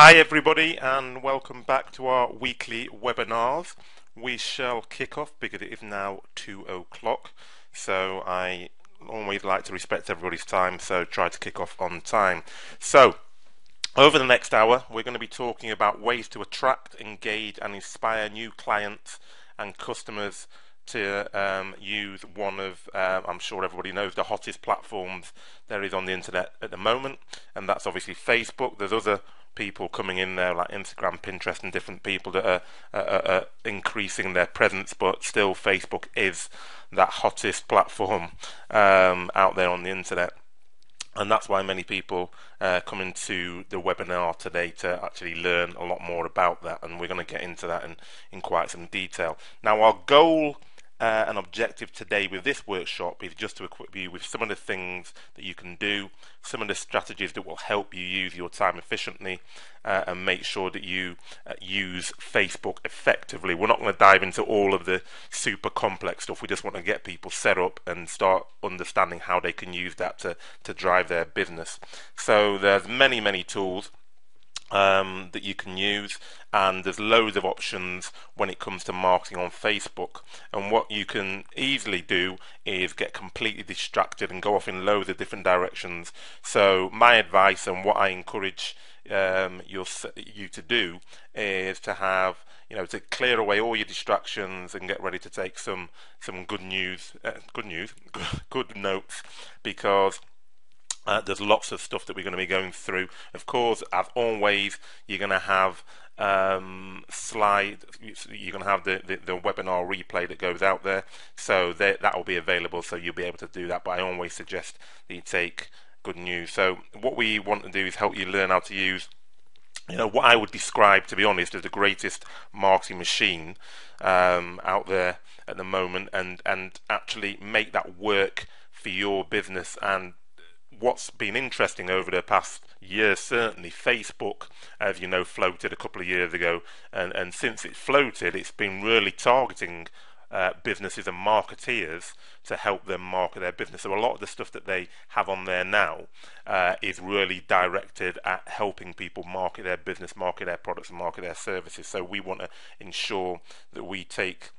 Hi everybody, and welcome back to our weekly webinars. We shall kick off because it is now 2 o'clock, so I always like to respect everybody's time, so try to kick off on time. So over the next hour we're going to be talking about ways to attract, engage and inspire new clients and customers to use one of, I'm sure everybody knows, the hottest platforms there is on the internet at the moment, and that's obviously Facebook. There's other people coming in there like Instagram, Pinterest and different people that are increasing their presence, but still Facebook is that hottest platform out there on the internet, and that's why many people come into the webinar today to actually learn a lot more about that, and we're going to get into that in quite some detail. Now our goal an objective today with this workshop is just to equip you with some of the things that you can do, some of the strategies that will help you use your time efficiently and make sure that you use Facebook effectively. We're not going to dive into all of the super complex stuff. We just want to get people set up and start understanding how they can use that to drive their business. So there's many tools that you can use, and there's loads of options when it comes to marketing on Facebook, and what you can easily do is get completely distracted and go off in loads of different directions. So my advice and what I encourage you to do is to have, to clear away all your distractions and get ready to take some good notes, because there's lots of stuff that we're going to be going through. Of course, as always, you're going to have the webinar replay that goes out there, so that will be available, so you'll be able to do that. But I always suggest that you take good news. So what we want to do is help you learn how to use, what I would describe, to be honest, as the greatest marketing machine out there at the moment, and actually make that work for your business. And what's been interesting over the past year, certainly Facebook, as you know, floated a couple of years ago, and since it floated, it's been really targeting businesses and marketeers to help them market their business. So a lot of the stuff that they have on there now is really directed at helping people market their business, market their products and market their services. So we want to ensure that we take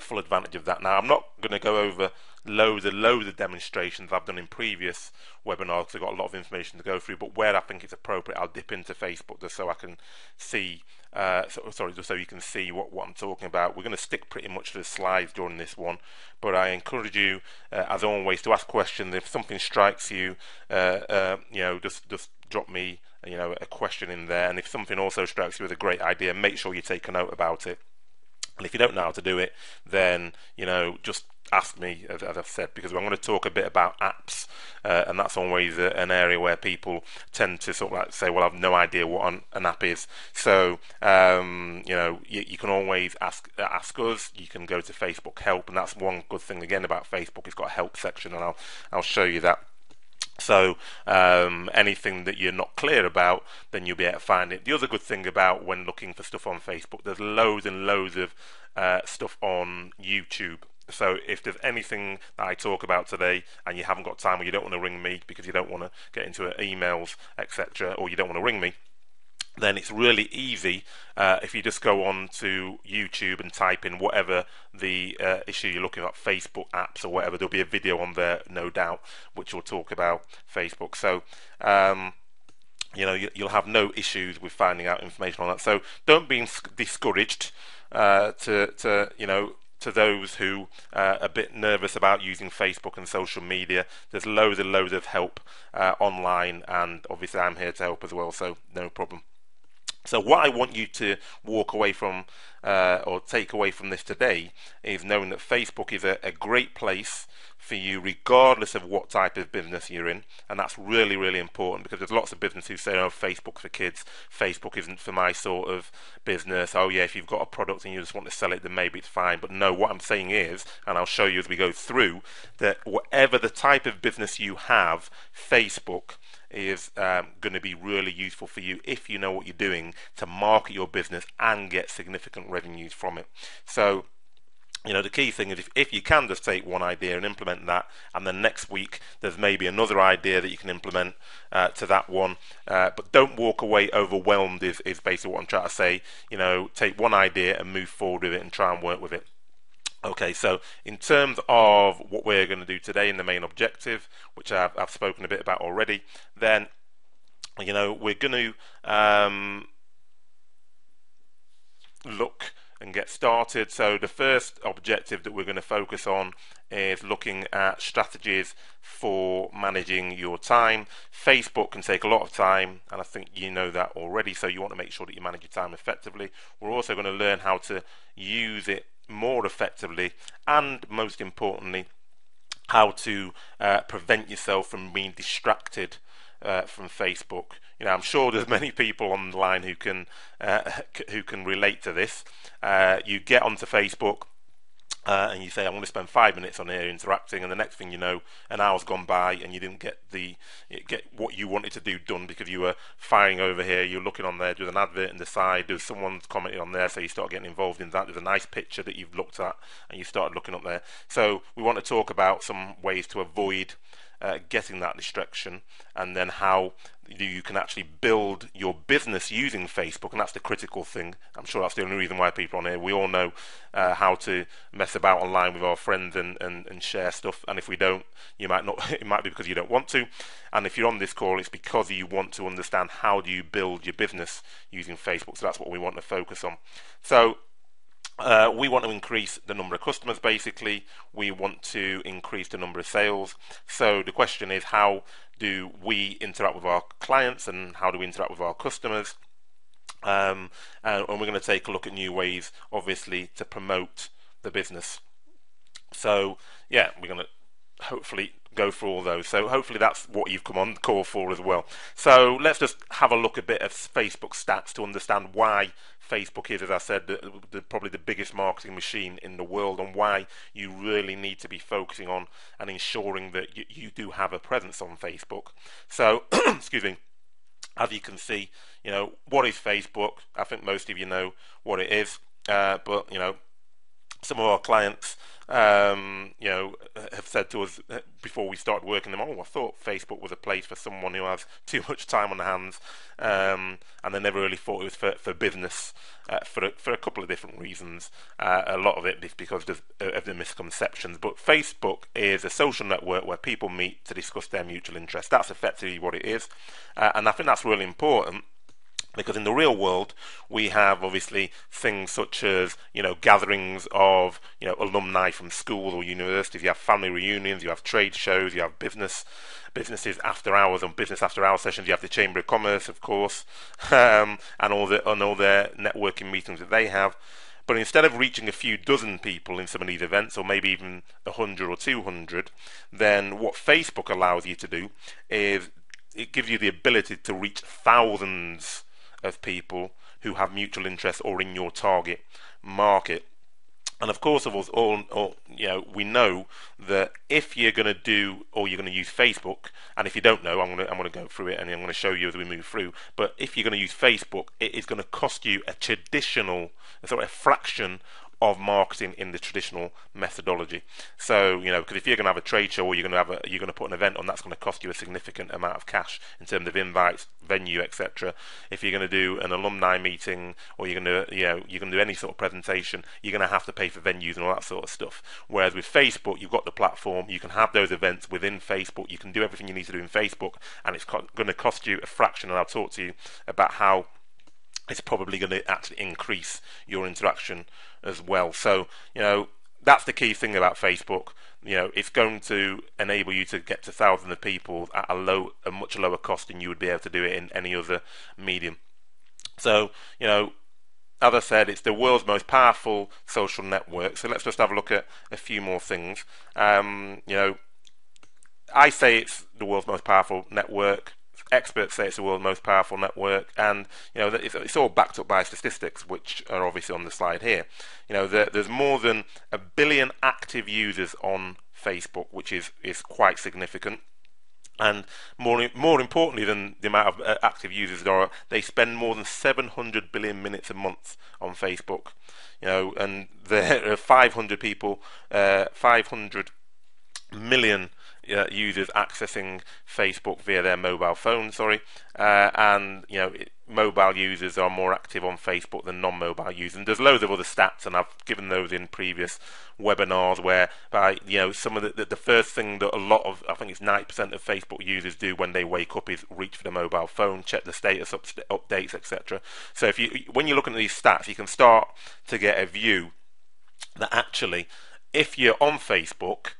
full advantage of that. Now I'm not going to go over loads of demonstrations I've done in previous webinars because I've got a lot of information to go through, but where I think it's appropriate I'll dip into Facebook just so I can see just so you can see what I'm talking about. We're going to stick pretty much to the slides during this one, but I encourage you as always to ask questions. If something strikes you, just drop me a question in there, and if something also strikes you with a great idea, make sure you take a note about it. And if you don't know how to do it, then just ask me, as I've said, because I'm going to talk a bit about apps, and that's always an area where people tend to say, well, I've no idea what an app is. So you can always ask us. You can go to Facebook help, and that's one good thing again about Facebook. It's got a help section, and I'll show you that. So anything that you're not clear about, then you'll be able to find it. The other good thing about when looking for stuff on Facebook, there's loads and loads of stuff on YouTube. So if there's anything that I talk about today and you haven't got time, or you don't want to ring me because you don't want to get into emails, etc., or you don't want to ring me, then it's really easy if you just go on to YouTube and type in whatever the issue you're looking at, Facebook apps or whatever. There'll be a video on there, no doubt, which will talk about Facebook. So you'll have no issues with finding out information on that. So don't be discouraged to those who are a bit nervous about using Facebook and social media. There's loads and loads of help online, and obviously I'm here to help as well, so no problem. So what I want you to walk away from or take away from this today is knowing that Facebook is a great place for you regardless of what type of business you're in, and that's really, really important, because there's lots of businesses who say, oh, Facebook's for kids, Facebook isn't for my sort of business. Oh yeah, if you've got a product and you just want to sell it, then maybe it's fine. But no, what I'm saying is, and I'll show you as we go through, that whatever the type of business you have, Facebook is going to be really useful for you if you know what you're doing to market your business and get significant revenues from it. So You know, the key thing is if you can just take one idea and implement that, and then next week there's maybe another idea that you can implement to that one, but don't walk away overwhelmed is basically what I'm trying to say. You know, take one idea and move forward with it and try and work with it. Okay, so in terms of what we're going to do today in the main objective, which I've spoken a bit about already, then, you know, we're going to look and get started. So the first objective that we're going to focus on is looking at strategies for managing your time. Facebook can take a lot of time, and I think you know that already, so you want to make sure that you manage your time effectively. We're also going to learn how to use it more effectively, and most importantly, how to prevent yourself from being distracted from Facebook. You know, I'm sure there's many people online who can relate to this. You get onto Facebook and you say, I'm going to spend 5 minutes on here interacting, and the next thing you know, an hour's gone by and you didn't get what you wanted to do done because you were firing over here, you're looking on there, there's an advert on the side, there's someone's commented on there, so you start getting involved in that, there's a nice picture that you've looked at and you started looking up there. So we want to talk about some ways to avoid getting that distraction, and then how you can actually build your business using Facebook, and that's the critical thing. I'm sure that's the only reason why people on here, we all know how to mess about online with our friends and share stuff, and if we don't, you might not, it might be because you don't want to, and if you're on this call, it's because you want to understand how do you build your business using Facebook. So that's what we want to focus on. So we want to increase the number of customers, basically. We want to increase the number of sales. So the question is, how do we interact with our clients and how do we interact with our customers? And we're going to take a look at new ways, obviously, to promote the business. So, yeah, we're going to hopefully go through all those. So hopefully that's what you've come on the call for as well. So let's just have a look a bit at Facebook stats to understand why Facebook is, as I said, probably the biggest marketing machine in the world, and why you really need to be focusing on and ensuring that you do have a presence on Facebook. So, excuse me, as you can see, you know, what is Facebook? I think most of you know what it is, but, you know, some of our clients, you know, have said to us before we started working them, oh, I thought Facebook was a place for someone who has too much time on their hands, and they never really thought it was for business, for a couple of different reasons. A lot of it is because of the misconceptions, but Facebook is a social network where people meet to discuss their mutual interests. That's effectively what it is, and I think that's really important. Because in the real world, we have obviously things such as, you know, gatherings of, you know, alumni from school or universities. You have family reunions, you have trade shows, you have businesses after hours and business after hour sessions. You have the Chamber of Commerce, of course, and all their networking meetings that they have. But instead of reaching a few dozen people in some of these events, or maybe even 100 or 200, then what Facebook allows you to do is it gives you the ability to reach thousands of people who have mutual interests or in your target market. And of course, of us all, you know, we know that if you're going to do, or you're going to use Facebook, and if you don't know, I'm going to go through it and I'm going to show you as we move through. But if you're going to use Facebook, it is going to cost you a fraction of marketing in the traditional methodology. So, you know, because if you're going to have a trade show, or you're going to put an event on, that's going to cost you a significant amount of cash in terms of invites, venue, etc. If you're going to do an alumni meeting, or you're going to do any sort of presentation, you're going to have to pay for venues and all that sort of stuff. Whereas with Facebook, you've got the platform, you can have those events within Facebook, you can do everything you need to do in Facebook, and it's going to cost you a fraction. And I'll talk to you about how it's probably going to actually increase your interaction as well. So, you know, that's the key thing about Facebook. You know, it's going to enable you to get to thousands of people at a much lower cost than you would be able to do it in any other medium. So, you know, as I said, it's the world's most powerful social network. So let's just have a look at a few more things. You know, I say it's the world's most powerful network. Experts say it's the world's most powerful network, and you know it's all backed up by statistics, which are obviously on the slide here. You know, there's more than 1 billion active users on Facebook, which is quite significant. and more importantly than the amount of active users there are, they spend more than 700 billion minutes a month on Facebook. You know, and there are 500 million users accessing Facebook via their mobile phone, sorry, and you know, mobile users are more active on Facebook than non-mobile users. And there's loads of other stats, and I've given those in previous webinars, where by, you know, some of the first thing that a lot of, I think it's 90% of Facebook users do when they wake up is reach for their mobile phone, check the status updates, etc. So if you, when you're looking at these stats, you can start to get a view that actually, if you're on Facebook,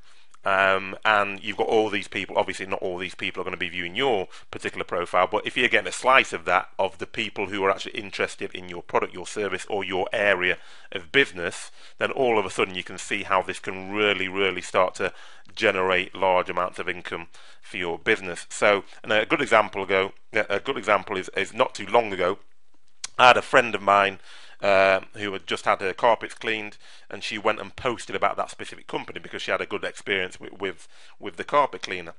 and you've got all these people, obviously not all these people are going to be viewing your particular profile, but if you're getting a slice of that, of the people who are actually interested in your product, your service, or your area of business, then all of a sudden you can see how this can really start to generate large amounts of income for your business. So, and a good example is not too long ago, I had a friend of mine who had just had her carpets cleaned, and she went and posted about that specific company because she had a good experience with the carpet cleaner,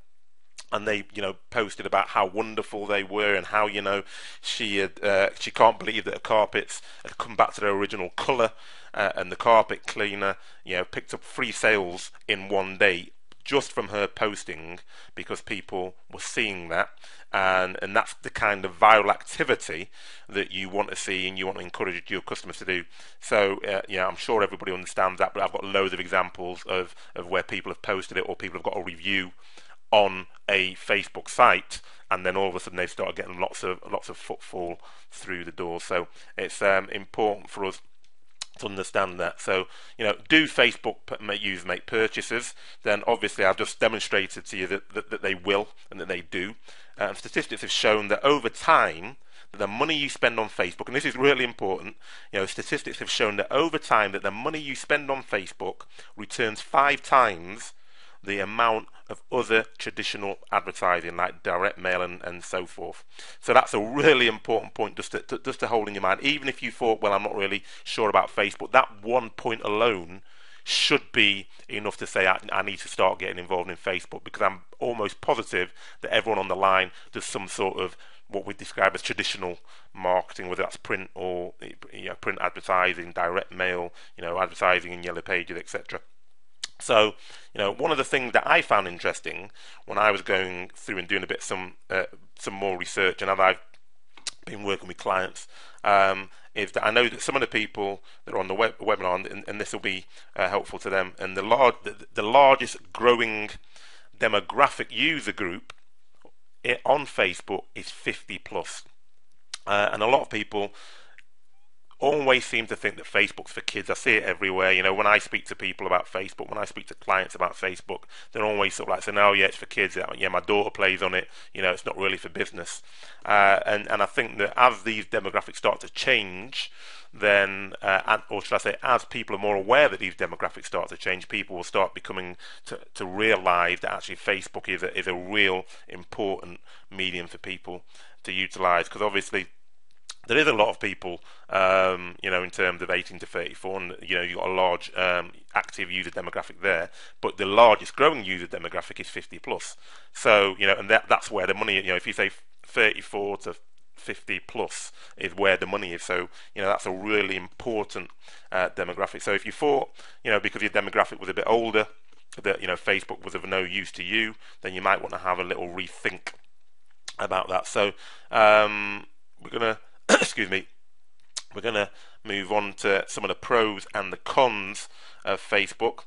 and they, you know, posted about how wonderful they were and how, you know, she had, she can't believe that her carpets had come back to their original colour, and the carpet cleaner, you know, picked up 3 sales in one day just from her posting, because people were seeing that, and that's the kind of viral activity that you want to see and you want to encourage your customers to do. So yeah, I'm sure everybody understands that, but I've got loads of examples of where people have posted it, or people have got a review on a Facebook site, and then all of a sudden they start getting lots of footfall through the door. So it's important for us to understand that. So, you know, do Facebook users make purchases? Then obviously I've just demonstrated to you that they will, and that they do. Statistics have shown that over time, the money you spend on Facebook, and this is really important, you know, statistics have shown that over time that the money you spend on Facebook returns 5 times the amount of other traditional advertising like direct mail and so forth. So that's a really important point just to hold in your mind. Even if you thought, well, I'm not really sure about Facebook, that one point alone should be enough to say I need to start getting involved in Facebook, because I'm almost positive that everyone on the line does some sort of what we describe as traditional marketing, whether that's print or, you know, print advertising, direct mail, you know, advertising in yellow pages, etc. So, you know, one of the things that I found interesting when I was going through and doing a bit some more research, and as I've been working with clients, is that I know that some of the people that are on the webinar, and this will be helpful to them, and the largest growing demographic user group on Facebook is 50+, and a lot of people always seem to think that Facebook's for kids. I see it everywhere. You know, when I speak to people about Facebook, when I speak to clients about Facebook, they're always sort of like saying, "Oh, yeah, it's for kids. Yeah, my daughter plays on it. You know, it's not really for business." And I think that as these demographics start to change, then, or should I say, as people are more aware that these demographics start to change, people will start becoming to realise that actually Facebook is a real important medium for people to utilise, because obviously there is a lot of people, you know, in terms of 18 to 34, and, you know, you've got a large active user demographic there, but the largest growing user demographic is 50+. So, you know, and that's where the money, you know, if you say 34 to 50+ is where the money is. So, you know, that's a really important demographic. So if you thought, you know, because your demographic was a bit older, that, you know, Facebook was of no use to you, then you might want to have a little rethink about that. So we're going to excuse me, we're going to move on to some of the pros and the cons of Facebook.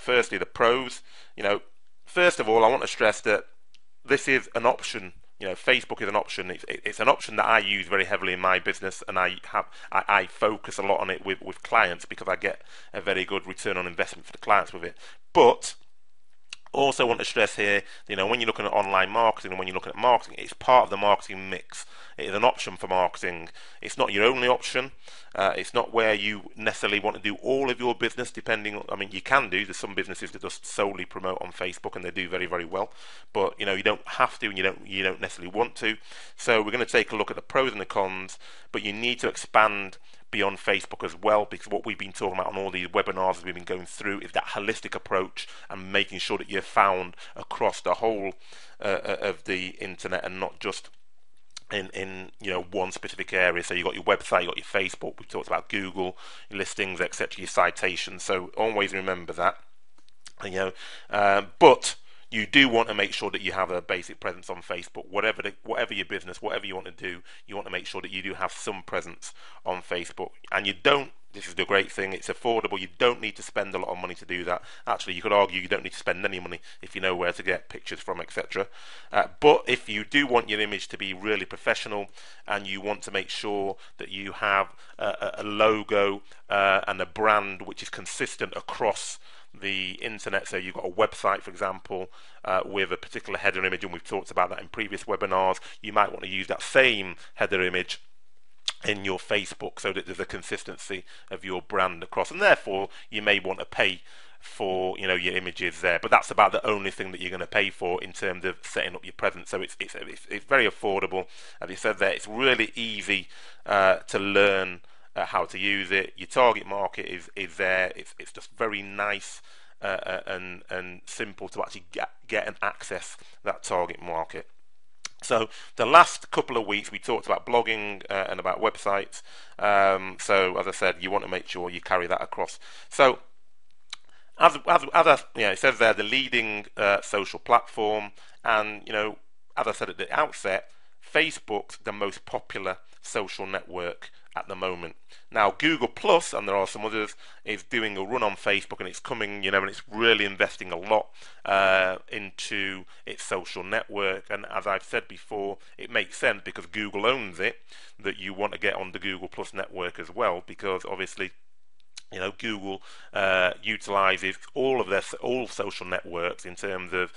Firstly, the pros. You know, first of all, I want to stress that this is an option. You know, Facebook is an option. It's an option that I use very heavily in my business, and I focus a lot on it with clients, because I get a very good return on investment for the clients with it. But also want to stress here, you know, when you're looking at online marketing and when you're looking at marketing, it's part of the marketing mix. It is an option for marketing. It's not your only option. It's not where you necessarily want to do all of your business, depending on, I mean, you can do, there's some businesses that just solely promote on Facebook and they do very well, but, you know, you don't have to, and you don't necessarily want to. So we're going to take a look at the pros and the cons, but you need to expand be on Facebook as well, because what we've been talking about on all these webinars we've been going through is that holistic approach and making sure that you're found across the whole of the internet and not just in one specific area. So you've got your website, you've got your Facebook, we've talked about Google, your listings, etc., your citations. So always remember that, but you do want to make sure that you have a basic presence on Facebook. Whatever your business, whatever you want to do, you want to make sure that you do have some presence on Facebook. And you don't, this is the great thing, it's affordable. You don't need to spend a lot of money to do that. Actually, you could argue you don't need to spend any money if you know where to get pictures from, etc. But if you do want your image to be really professional and you want to make sure that you have a logo and a brand which is consistent across the internet, so you've got a website, for example, with a particular header image, and we've talked about that in previous webinars, you might want to use that same header image in your Facebook so that there's a consistency of your brand across, and therefore you may want to pay for your images there, but that's about the only thing that you're going to pay for in terms of setting up your presence. So it's very affordable. As you said there, it's really easy to learn how to use it. Your target market is there. It's just very nice and simple to actually get and access that target market. So the last couple of weeks we talked about blogging and about websites. So as I said, you want to make sure you carry that across. So as it says there, the leading social platform, and as I said at the outset, Facebook's the most popular social network at the moment. Now Google Plus, and there are some others, is doing a run on Facebook, and it's coming, and it's really investing a lot into its social network. And as I've said before, it makes sense because Google owns it that you want to get on the Google Plus network as well, because obviously Google utilizes all social networks in terms of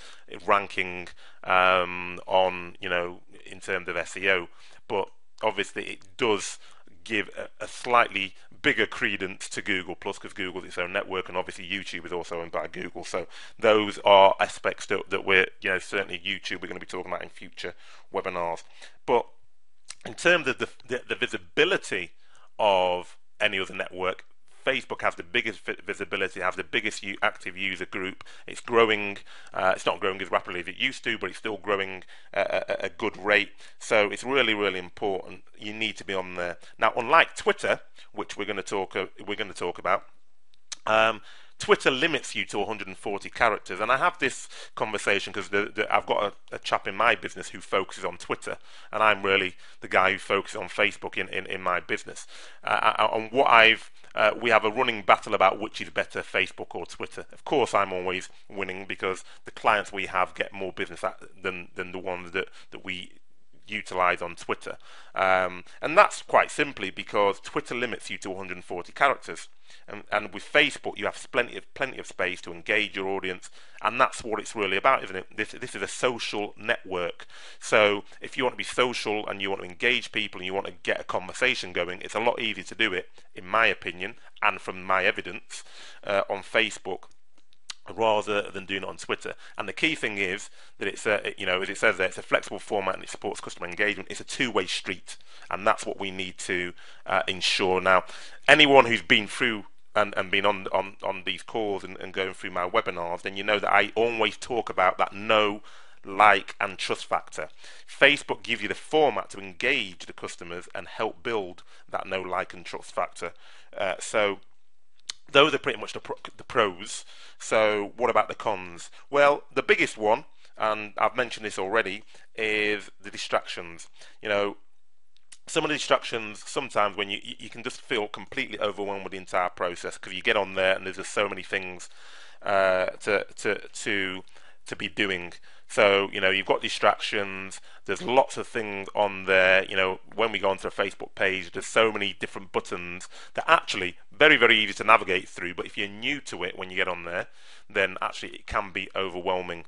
ranking on in terms of SEO, but obviously it does give a slightly bigger credence to Google Plus because Google's its own network, and obviously YouTube is also owned by Google. So those are aspects that we're certainly YouTube we're going to be talking about in future webinars. But in terms of the visibility of any other network, Facebook has the biggest visibility, has the biggest active user group. It's growing. It's not growing as rapidly as it used to, but it's still growing at a good rate. So it's really, really important. You need to be on there. Now, unlike Twitter, which we're going to talk about, Twitter limits you to 140 characters, and I have this conversation because I've got a chap in my business who focuses on Twitter, and I'm really the guy who focuses on Facebook in my business. And we have a running battle about which is better, Facebook or Twitter. Of course, I'm always winning because the clients we have get more business than the ones that we utilize on Twitter, and that's quite simply because Twitter limits you to 140 characters, and with Facebook you have plenty of space to engage your audience, and that's what it's really about, isn't it? This is a social network, so if you want to be social and you want to engage people and you want to get a conversation going, it's a lot easier to do it, in my opinion, and from my evidence, on Facebook rather than doing it on Twitter. And the key thing is that it's as it says there, it's a flexible format and it supports customer engagement. It's a two-way street, and that's what we need to ensure. Now, anyone who's been through and been on these calls and going through my webinars, then you know that I always talk about that know, like and trust factor. Facebook gives you the format to engage the customers and help build that know, like and trust factor. So those are pretty much the pros. So what about the cons? Well, the biggest one, and I've mentioned this already, is the distractions. Some of the distractions, sometimes when you can just feel completely overwhelmed with the entire process because you get on there and there's just so many things to be doing. So you've got distractions, there's lots of things on there. When we go onto a Facebook page, there's so many different buttons that actually very, very easy to navigate through, but if you're new to it when you get on there, then actually it can be overwhelming.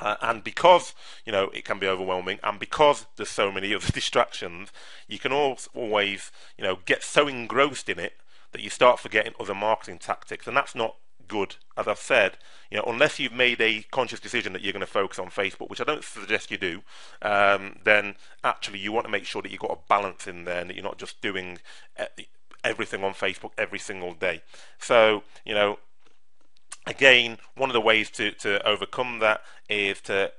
And because it can be overwhelming, and because there's so many other distractions, you can always get so engrossed in it that you start forgetting other marketing tactics, and that's not good. As I've said, unless you've made a conscious decision that you're going to focus on Facebook, which I don't suggest you do, then actually you want to make sure that you've got a balance in there and that you're not just doing everything on Facebook every single day. So, you know, again, one of the ways to overcome that is to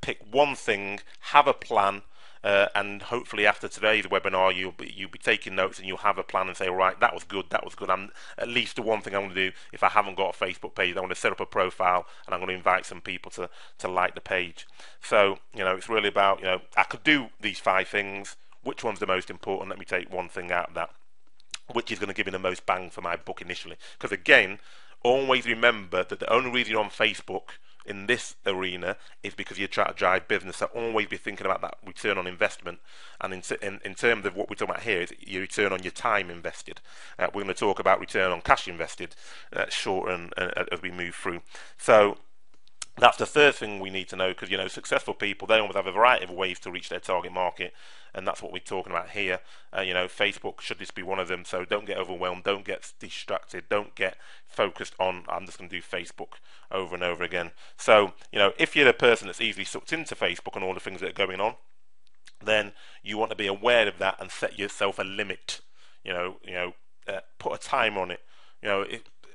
pick one thing, have a plan, and hopefully after today's webinar you'll be taking notes and you'll have a plan and say, all right, that was good, I'm at least the one thing I'm going to do if I haven't got a Facebook page, I'm going to set up a profile and I'm going to invite some people to like the page. So, you know, it's really about, you know, I could do these 5 things, which one's the most important, let me take one thing out of that, which is going to give me the most bang for my buck initially. Because again, always remember that the only reason you're on Facebook in this arena is because you're trying to drive business. So always be thinking about that return on investment, and in terms of what we're talking about here is your return on your time invested. We're going to talk about return on cash invested short, and as we move through. So that's the third thing we need to know, because, you know, successful people, they always have a variety of ways to reach their target market, and that's what we're talking about here. You know, Facebook should just be one of them. So don't get overwhelmed, don't get distracted, don't get focused on I'm just going to do Facebook over and over again. So, you know, if you're a person that's easily sucked into Facebook and all the things that are going on, then you want to be aware of that and set yourself a limit. You know, put a time on it. You know,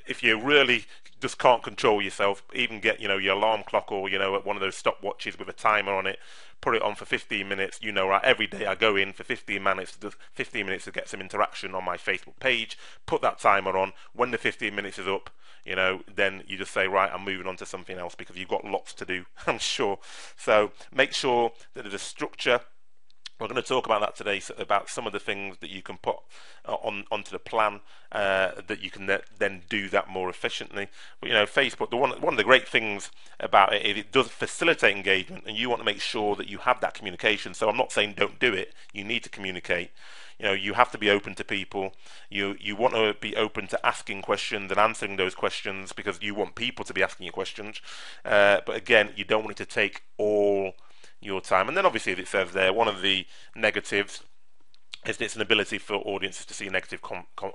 if you really just can't control yourself, even get, you know, your alarm clock or, you know, one of those stopwatches with a timer on it, put it on for 15 minutes, you know, right, every day I go in for 15 minutes to get some interaction on my Facebook page, put that timer on, when the 15 minutes is up, you know, then you just say, right, I'm moving on to something else, because you've got lots to do, I'm sure. So make sure that there's a structure. We're going to talk about that today, about some of the things that you can put onto the plan that you can then do that more efficiently. But, you know, Facebook, one of the great things about it is it does facilitate engagement, and you want to make sure that you have that communication. So I'm not saying don't do it. You need to communicate. You know, you have to be open to people. You want to be open to asking questions and answering those questions, because you want people to be asking you questions. But again, you don't want it to take all your time. And then obviously, as it says there, one of the negatives is it's an ability for audiences to see negative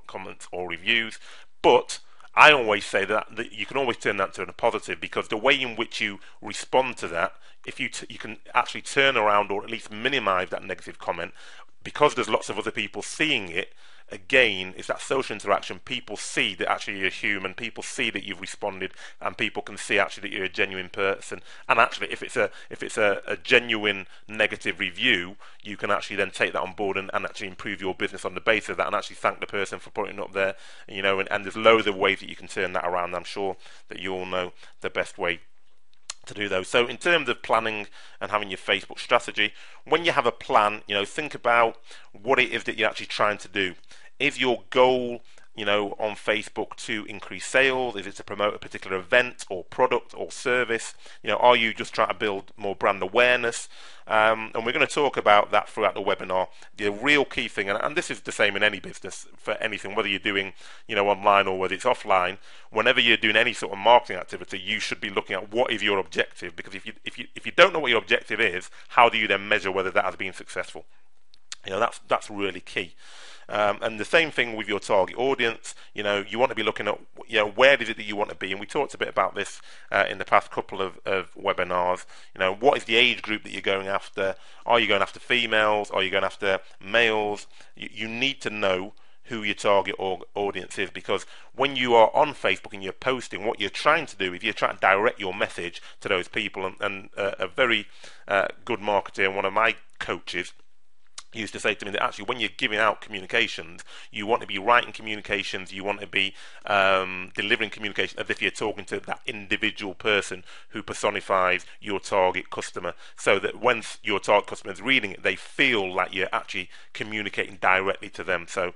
comments or reviews. But I always say that you can always turn that to a positive, because the way in which you respond to that, if you can actually turn around or at least minimize that negative comment, because there's lots of other people seeing it. Again, it's that social interaction. People see that actually you're human, people see that you've responded, and people can see actually that you're a genuine person. And actually, if it's a genuine negative review, you can actually then take that on board and actually improve your business on the basis of that, and actually thank the person for putting it up there, you know. And there's loads of ways that you can turn that around. I'm sure that you all know the best way to do those. So in terms of planning and having your Facebook strategy, when you have a plan, you know, think about what it is that you're actually trying to do. Is your goal, you know, on Facebook to increase sales? Is it to promote a particular event or product or service? You know, are you just trying to build more brand awareness? And we're going to talk about that throughout the webinar. The real key thing, and this is the same in any business for anything, whether you're doing, you know, online or whether it's offline, whenever you're doing any sort of marketing activity, you should be looking at what is your objective, because if you don't know what your objective is, how do you then measure whether that has been successful? You know, that's really key. And the same thing with your target audience. You know, you want to be looking at, you know, where is it that you want to be? And we talked a bit about this in the past couple of webinars. You know, what is the age group that you're going after? Are you going after females? Are you going after males? You need to know who your target audience is, because when you are on Facebook and you're posting, what you're trying to do is you're trying to direct your message to those people. And a very good marketer and one of my coaches used to say to me that actually when you're giving out communications, you want to be writing communications, you want to be delivering communication as if you're talking to that individual person who personifies your target customer, so that when your target customer is reading it, they feel like you're actually communicating directly to them. So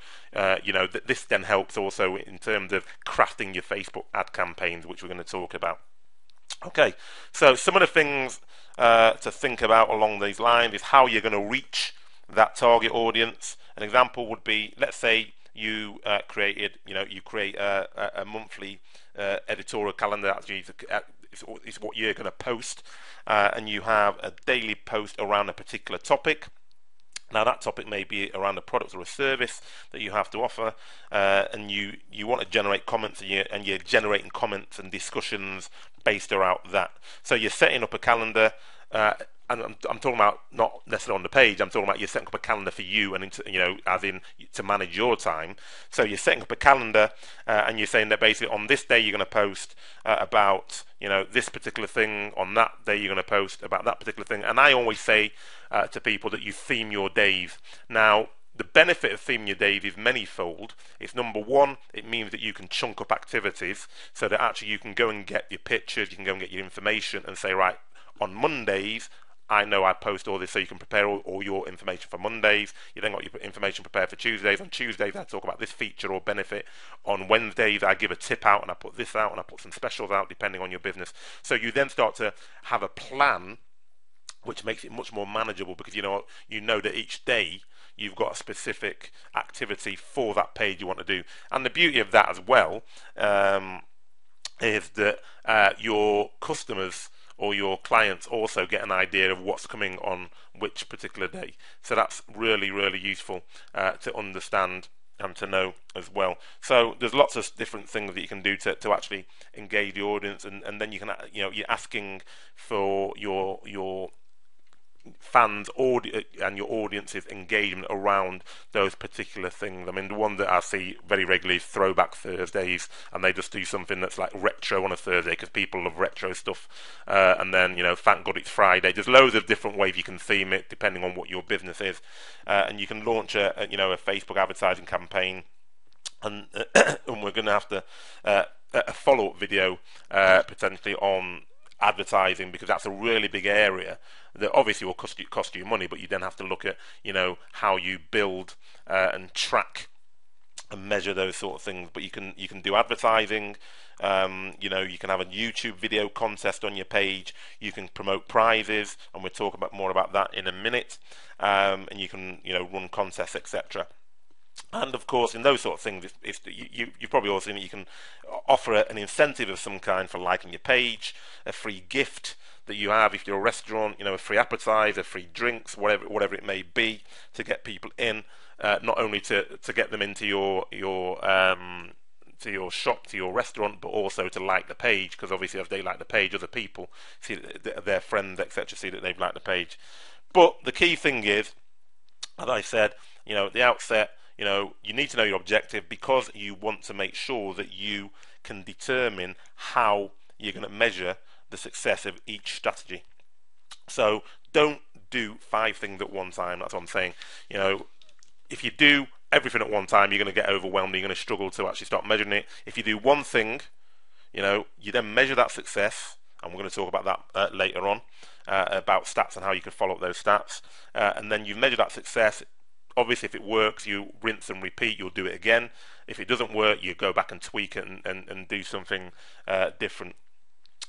you know, this then helps also in terms of crafting your Facebook ad campaigns, which we're going to talk about. Okay, so some of the things to think about along these lines is how you're going to reach that target audience. An example would be, let's say you create a monthly editorial calendar. Actually, it's what you're going to post, and you have a daily post around a particular topic. Now that topic may be around a product or a service that you have to offer, and you want to generate comments, and you're generating comments and discussions based around that. So you're setting up a calendar. and I'm talking about not necessarily on the page, I'm talking about you're setting up a calendar for you, and you know, as in to manage your time. So you're setting up a calendar and you're saying that basically on this day you're going to post about, you know, this particular thing, on that day you're going to post about that particular thing. And I always say to people that you theme your days. Now, the benefit of theming your days is manyfold. It's number one, it means that you can chunk up activities so that actually you can go and get your pictures, you can go and get your information and say, right, on Mondays, I know I post all this, so you can prepare all your information for Mondays. You then got your information prepared for Tuesdays. On Tuesdays, I talk about this feature or benefit. On Wednesdays, I give a tip out and I put this out and I put some specials out depending on your business. So you then start to have a plan, which makes it much more manageable, because you know that each day you've got a specific activity for that page you want to do. And the beauty of that as well is that your customers or your clients also get an idea of what's coming on which particular day. So that's really, really useful to understand and to know as well. So there's lots of different things that you can do to actually engage your audience, and then you can, you know, you're asking for your fans and your audience's engagement around those particular things. I mean, the one that I see very regularly is Throwback Thursdays, and they just do something that's like retro on a Thursday because people love retro stuff, and then, you know, Thank God It's Friday. There's loads of different ways you can theme it depending on what your business is, and you can launch a Facebook advertising campaign, and we're going to have to a follow-up video potentially on advertising, because that's a really big area that obviously will cost you money, but you then have to look at, you know, how you build and track and measure those sort of things. But you can do advertising, you know, you can have a YouTube video contest on your page, you can promote prizes, and we'll talk about more about that in a minute, and you can, you know, run contests, etc. And of course, in those sort of things, you've probably all seen it, you can offer an incentive of some kind for liking your page, a free gift that you have if you're a restaurant, you know, a free appetizer, free drinks, whatever it may be, to get people in, not only to get them into your shop, to your restaurant, but also to like the page, because obviously if they like the page, other people see that their friends, etc., see that they've liked the page. But the key thing is, as I said, you know, at the outset, you know, you need to know your objective, because you want to make sure that you can determine how you're going to measure the success of each strategy. So don't do 5 things at one time. That's what I'm saying. You know, if you do everything at one time, you're going to get overwhelmed. You're going to struggle to actually start measuring it. If you do one thing, you know, you then measure that success, and we're going to talk about that later on, about stats and how you can follow up those stats, and then you've measured that success. Obviously, if it works, you rinse and repeat, you'll do it again. If it doesn't work, you go back and tweak it and do something different.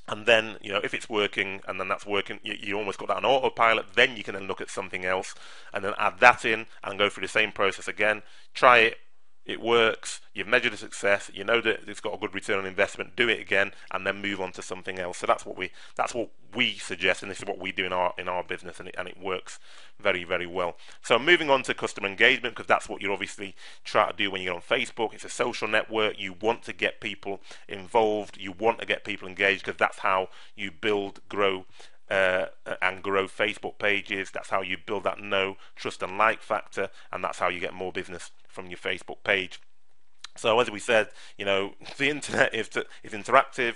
And then, you know, if it's working, and then that's working, you almost got that on autopilot, then you can then look at something else and then add that in and go through the same process again. Try it, it works, you've measured the success, you know that it's got a good return on investment, do it again, and then move on to something else. So that's what we suggest, and this is what we do in our business, and it works very, very well. So moving on to customer engagement, because that's what you're obviously trying to do when you're on Facebook. It's a social network. You want to get people involved. You want to get people engaged, because that's how you build, grow, and grow Facebook pages. That's how you build that know, trust, and like factor, and that's how you get more business from your Facebook page. So as we said, you know, the internet is interactive.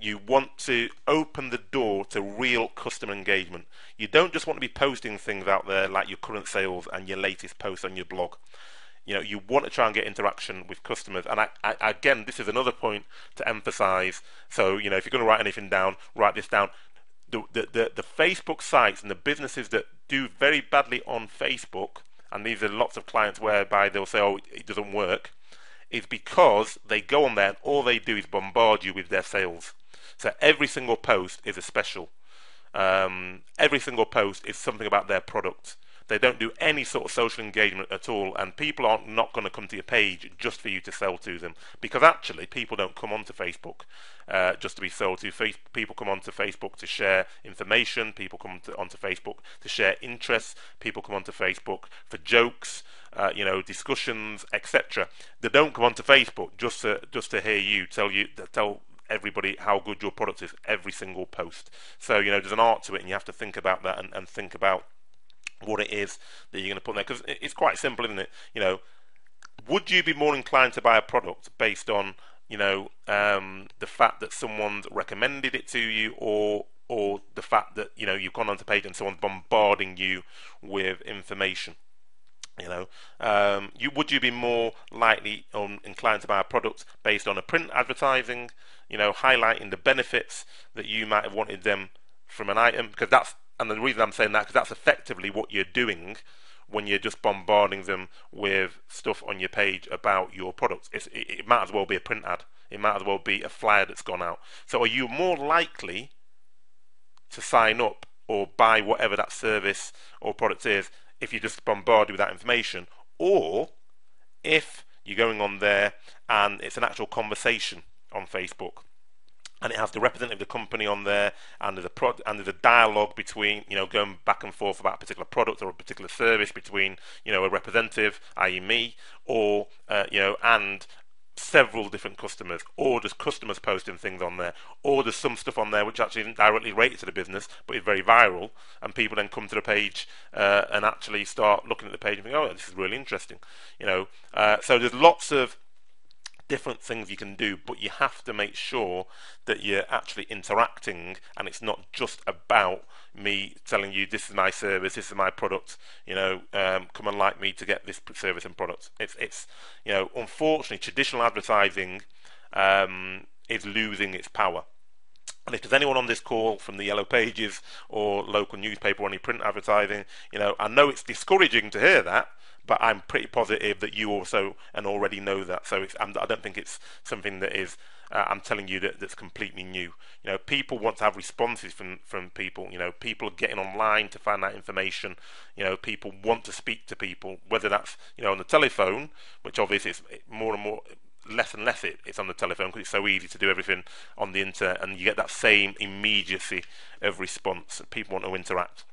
You want to open the door to real customer engagement. You don't just want to be posting things out there like your current sales and your latest post on your blog. You know, you want to try and get interaction with customers. And I again, this is another point to emphasize. So, you know, if you're going to write anything down, write this down. The Facebook sites and the businesses that do very badly on Facebook, and these are lots of clients whereby they'll say, oh, it doesn't work, is because they go on there and all they do is bombard you with their sales. So every single post is a special. Every single post is something about their product. They don't do any sort of social engagement at all, and people are not going to come to your page just for you to sell to them, because actually people don't come onto Facebook just to be sold to. People come onto Facebook to share information, people come onto Facebook to share interests, people come onto Facebook for jokes, you know, discussions, etc. They don't come onto Facebook just to hear you tell everybody how good your product is every single post. So, you know, there's an art to it, and you have to think about that and think about what it is that you're going to put in there, because it's quite simple, isn't it? You know, would you be more inclined to buy a product based on, you know, the fact that someone's recommended it to you, or the fact that, you know, you've gone onto page and someone's bombarding you with information? You know, would you be more likely inclined to buy a product based on a print advertising, you know, highlighting the benefits that you might have wanted them from an item? Because that's, and the reason I'm saying that, because that's effectively what you're doing when you're just bombarding them with stuff on your page about your products. It might as well be a print ad. It might as well be a flyer that's gone out. So are you more likely to sign up or buy whatever that service or product is if you're just bombarded with that information, or if you're going on there and it's an actual conversation on Facebook, and it has the representative of the company on there, and there's a dialogue between, you know, going back and forth about a particular product or a particular service between, you know, a representative, i.e. me, or you know, and several different customers, or there's customers posting things on there, or there's some stuff on there which actually isn't directly related to the business but is very viral, and people then come to the page and actually start looking at the page and think, oh, this is really interesting, you know. So there's lots of different things you can do, but you have to make sure that you're actually interacting, and it's not just about me telling you this is my service, this is my product, you know, come and like me to get this service and product. It's you know, unfortunately, traditional advertising is losing its power. And if there's anyone on this call from the Yellow Pages or local newspaper or any print advertising, you know, I know it's discouraging to hear that, but I'm pretty positive that you also and already know that. So I don't think it's something that is, I'm telling you that's completely new. You know, people want to have responses from people. You know, people are getting online to find that information. You know, people want to speak to people, whether that's, you know, on the telephone, which obviously is more and more, less and less it's on the telephone, because it's so easy to do everything on the internet, and you get that same immediacy of response. People want to interact.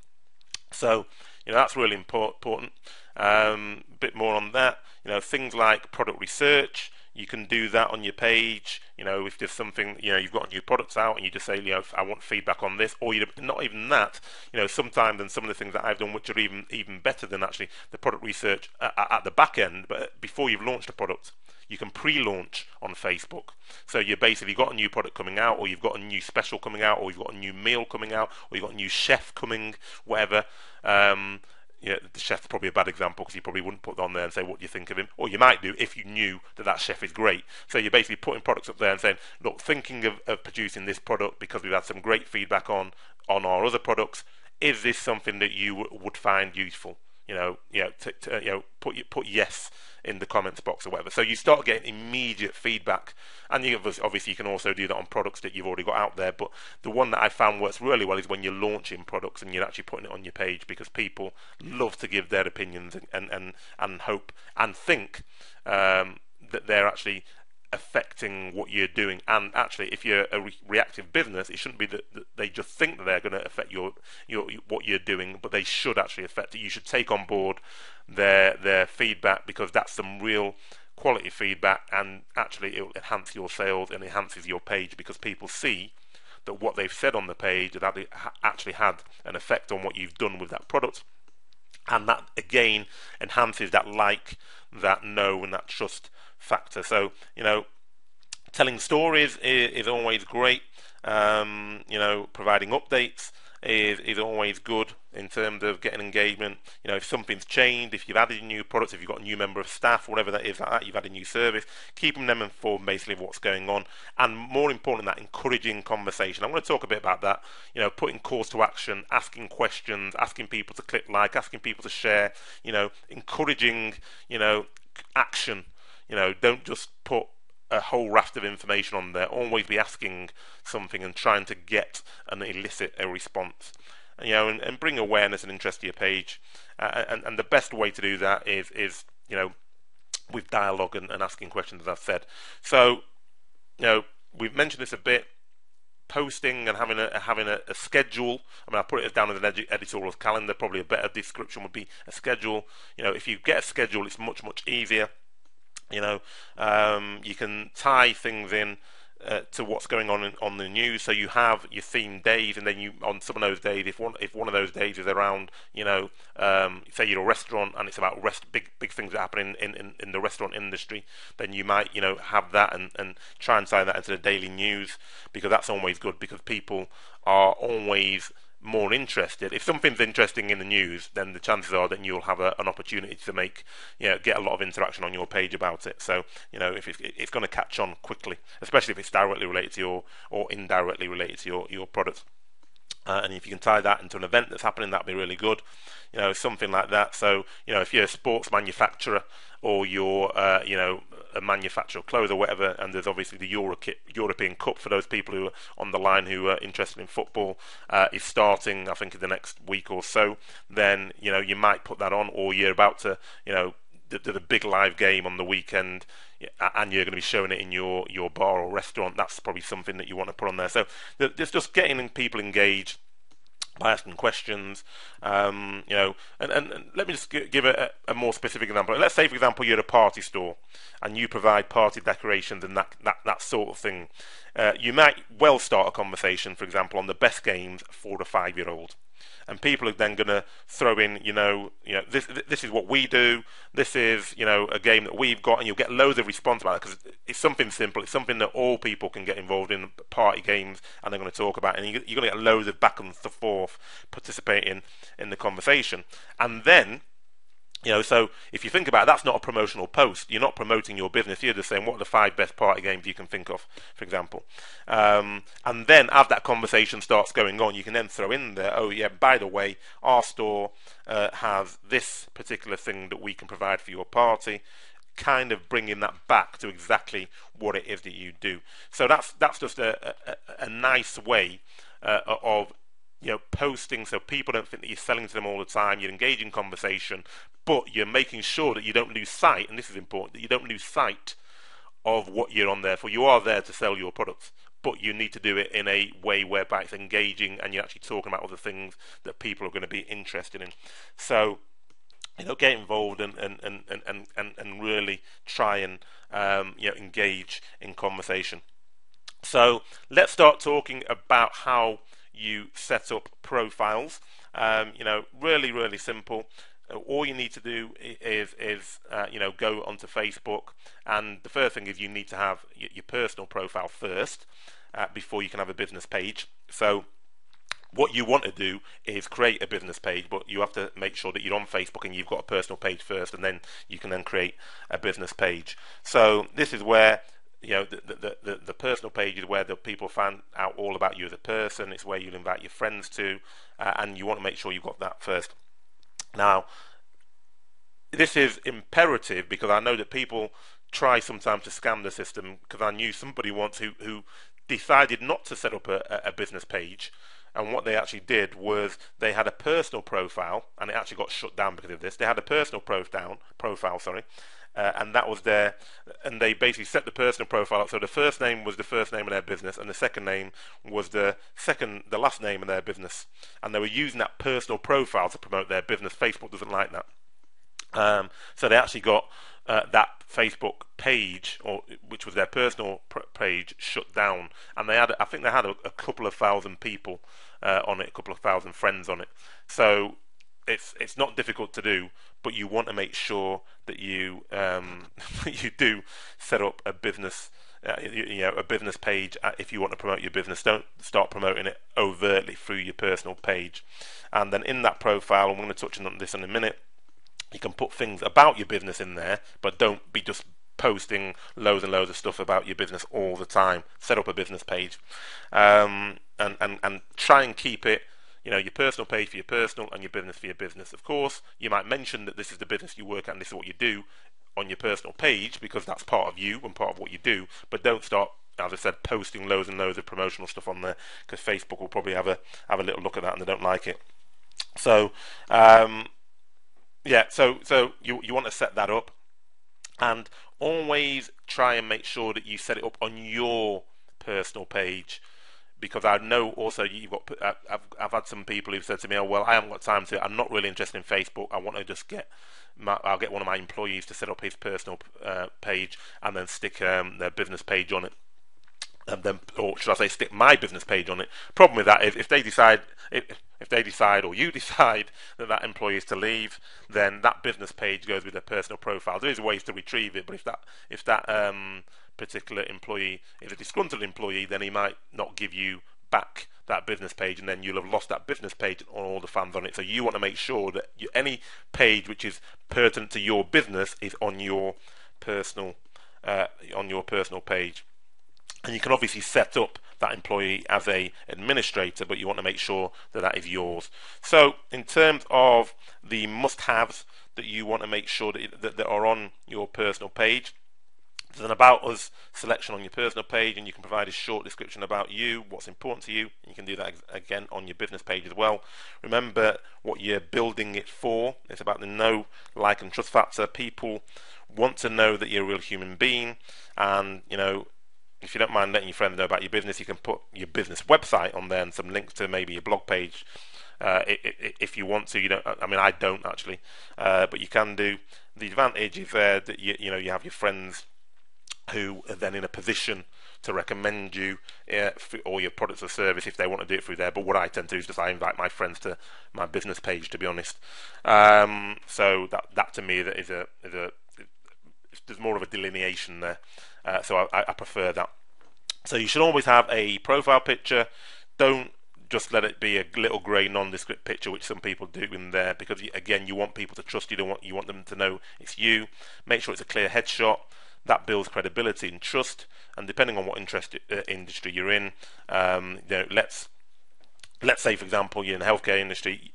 So, you know, that's really important. A bit more on that. You know, things like product research, you can do that on your page. You know, if there's something, you know, you've got new products out and you just say, you know, I want feedback on this, or you not even that, you know, sometimes, and some of the things that I've done which are even better than actually the product research at the back end, but before you've launched a product, you can pre-launch on Facebook. So you've basically got a new product coming out, or you've got a new special coming out, or you've got a new meal coming out, or you've got a new chef coming, whatever. Yeah, the chef's probably a bad example, because you probably wouldn't put on there and say, what do you think of him? Or you might do, if you knew that chef is great. So you're basically putting products up there and saying, look, thinking of producing this product because we've had some great feedback on our other products. Is this something that you would find useful? You know, put yes in the comments box or whatever. So you start getting immediate feedback, and you obviously you can also do that on products that you've already got out there. But the one that I found works really well is when you're launching products and you're actually putting it on your page, because people love to give their opinions and hope and think that they're actually affecting what you're doing. And actually, if you're a reactive business, it shouldn't be that they just think that they're going to affect your what you're doing, but they should actually affect it. You should take on board their feedback, because that's some real quality feedback, and actually it will enhance your sales and enhances your page, because people see that what they've said on the page that they actually had an effect on what you've done with that product, and that again enhances that like, that know, and that trust factor. So, you know, telling stories is always great. You know, providing updates is always good in terms of getting engagement. You know, if something's changed, if you've added new products, if you've got a new member of staff, whatever that is, like that, you've had a new service, keeping them informed basically of what's going on, and more important than that, encouraging conversation. I'm going to talk a bit about that. You know, putting calls to action, asking questions, asking people to click like, asking people to share. You know, encouraging, you know, action. You know, don't just put a whole raft of information on there. Always be asking something and trying to get and elicit a response. You know, and bring awareness and interest to your page. And the best way to do that is you know, with dialogue and asking questions, as I've said. So, you know, we've mentioned this a bit. Posting and having a schedule. I mean, I put it down as an editorial calendar. Probably a better description would be a schedule. You know, if you get a schedule, it's much easier. You know, you can tie things in to what's going on the news. So you have your theme days, and then you, on some of those days, if one of those days is around, you know, say your restaurant, and it's about big things that happen in the restaurant industry, then you might, you know, have that and try and tie that into the daily news, because that's always good, because people are always more interested. If something's interesting in the news, then the chances are that you'll have an opportunity to make, you know, get a lot of interaction on your page about it. So, you know, if it's going to catch on quickly, especially if it's directly related to your, or indirectly related to your product. And if you can tie that into an event that's happening, that'd be really good, you know, something like that. So, you know, if you're a sports manufacturer, or you're, you know, a manufacturer of clothes or whatever, and there's obviously the European Cup for those people who are on the line who are interested in football, is starting, I think, in the next week or so, then, you know, you might put that on, or you're about to, you know, there's a big live game on the weekend, and you're going to be showing it in your bar or restaurant. That's probably something that you want to put on there. So it's just getting people engaged by asking questions, you know, and let me just give a more specific example. Let's say, for example, you're a party store and you provide party decorations and that sort of thing. You might well start a conversation, for example, on the best games for the 5-year-old. And people are then going to throw in, you know, this is what we do. This is, you know, a game that we've got, and you'll get loads of response about it, because it's something simple. It's something that all people can get involved in, party games, and they're going to talk about it. And you're going to get loads of back and forth participating in the conversation. And then, you know, so if you think about it, that's not a promotional post. You're not promoting your business. You're just saying, what are the 5 best party games you can think of, for example. And then as that conversation starts going on, you can then throw in there, oh yeah, by the way, our store has this particular thing that we can provide for your party, kind of bringing that back to exactly what it is that you do. So that's just a nice way of, you know, posting, so people don't think that you're selling to them all the time. You're engaging conversation, but you're making sure that you don't lose sight, and this is important, that you don't lose sight of what you're on there for. You are there to sell your products, but you need to do it in a way whereby it's engaging and you're actually talking about other things that people are going to be interested in. So, you know, get involved and really try and you know, engage in conversation. So let's start talking about how you set up profiles. You know, really simple. All you need to do is you know, go onto Facebook, and the first thing is you need to have your personal profile first before you can have a business page. So what you want to do is create a business page, but you have to make sure that you're on Facebook and you've got a personal page first, and then you can then create a business page. So this is where, you know, the personal page is where the people find out all about you as a person. It's where you'll invite your friends to, and you want to make sure you've got that first. Now, this is imperative, because I know that people try sometimes to scam the system, because I knew somebody once who decided not to set up a business page, and what they actually did was they had a personal profile, and it actually got shut down because of this. They had a personal profile, sorry. And that was there, and they basically set the personal profile up so the first name was the first name of their business, and the second name was the last name of their business, and they were using that personal profile to promote their business. Facebook doesn't like that, so they actually got that Facebook page, or which was their personal page, shut down, and they had, I think they had a couple of thousand people on it, a couple of thousand friends on it. So it's not difficult to do, but you want to make sure that you you do set up a business you know, a business page. If you want to promote your business, don't start promoting it overtly through your personal page. And then in that profile, and we're going to touch on this in a minute, you can put things about your business in there, but don't be just posting loads and loads of stuff about your business all the time. Set up a business page, and try and keep it, you know, your personal page for your personal and your business for your business. Of course, you might mention that this is the business you work at and this is what you do on your personal page, because that's part of you and part of what you do, but don't start, as I said, posting loads and loads of promotional stuff on there, because Facebook will probably have a little look at that, and they don't like it. So yeah, so you want to set that up, and always try and make sure that you set it up on your personal page. Because I know also you've got, I've had some people who've said to me, "Oh well, I haven't got time to. I'm not really interested in Facebook. I want to just get, I'll get one of my employees to set up his personal page and then stick their business page on it." or should I say, stick my business page on it. Problem with that is, if they decide, or you decide that that employee is to leave, then that business page goes with their personal profile. There is ways to retrieve it, but if that particular employee is a disgruntled employee, then he might not give you back that business page, and then you'll have lost that business page and all the fans on it. So you want to make sure that any page which is pertinent to your business is on your personal page. And you can obviously set up that employee as an administrator, but you want to make sure that that is yours. So in terms of the must-haves that you want to make sure that are on your personal page, there's an About Us selection on your personal page, and you can provide a short description about you, what's important to you. You can do that again on your business page as well. Remember what you're building it for. It's about the know, like, and trust factor. People want to know that you're a real human being, and if you don't mind letting your friends know about your business, you can put your business website on there and some links to maybe your blog page, if you want to. I don't actually, but you can do. The advantage is there that you have your friends who are then in a position to recommend you or your products or service if they want to do it through there. But what I tend to do is I invite my friends to my business page, to be honest. So that to me that is a there's more of a delineation there, so I prefer that. So you should always have a profile picture. Don't just let it be a little grey nondescript picture, which some people do in there, because again, you want people to trust you. You want them to know it's you. Make sure it's a clear headshot. That builds credibility and trust. And depending on what industry you're in, let's say, for example, you're in the healthcare industry.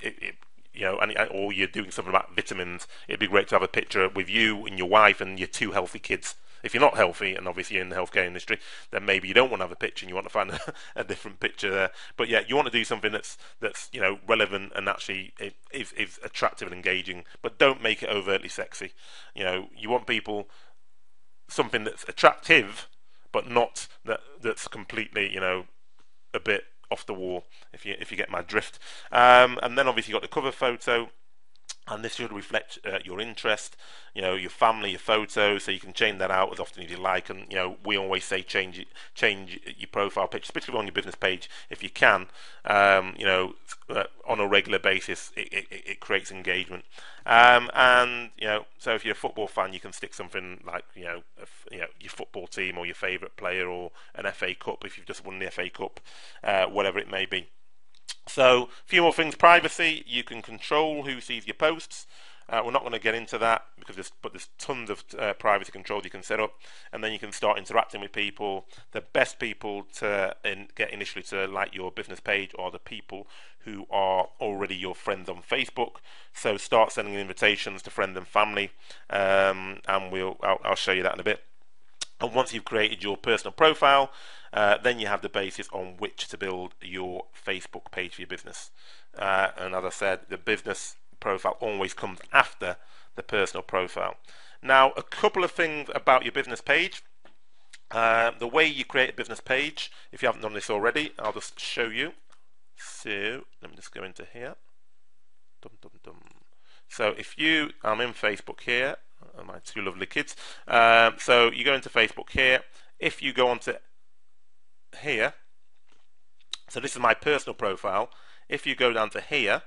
Or you're doing something about vitamins, it'd be great to have a picture with you and your wife and your 2 healthy kids. If you're not healthy, and obviously you're in the healthcare industry, then maybe you don't want to have a picture and you want to find a different picture there. But yeah, you want to do something that's relevant and actually is attractive and engaging, but don't make it overtly sexy. You want people something that's attractive, but not that's completely a bit off the wall, if you get my drift. And then obviously you've got the cover photo, and this should reflect your interest, your family, your photo, so you can change that out as often as you like. And we always say change your profile picture, especially on your business page if you can, on a regular basis. It creates engagement, so if you're a football fan, you can stick something like your football team or your favourite player, or an FA Cup if you've just won the FA Cup, whatever it may be. So, a few more things. Privacy, you can control who sees your posts. We're not going to get into that, but there's tons of privacy controls you can set up, and then you can start interacting with people. The best people to get initially to like your business page are the people who are already your friends on Facebook. So start sending invitations to friends and family, and I'll show you that in a bit. And once you've created your personal profile, then you have the basis on which to build your Facebook page for your business. And as I said, the business profile always comes after the personal profile. Now, a couple of things about your business page. The way you create a business page, if you haven't done this already, I'll just show you. So let me just go into here. So I'm in Facebook here, and my 2 lovely kids. So you go into Facebook here. If you go onto here, so this is my personal profile. If you go down to here,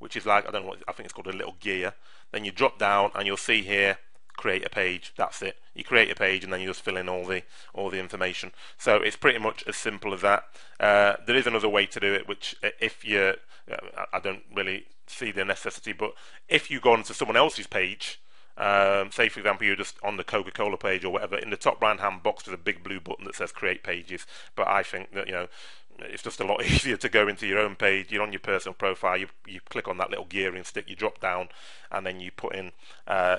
which is like, I think it's called a little gear, then you drop down and you'll see here, create a page. That's it. You create a page and then you just fill in all the information. So it's pretty much as simple as that. There is another way to do it, which I don't really see the necessity, but if you go onto someone else's page, say for example you're just on the Coca-Cola page or whatever, in the top right hand box there's a big blue button that says create pages. But I think that it's just a lot easier to go into your own page. You're on your personal profile, you click on that little gearing stick, you drop down, and then you put in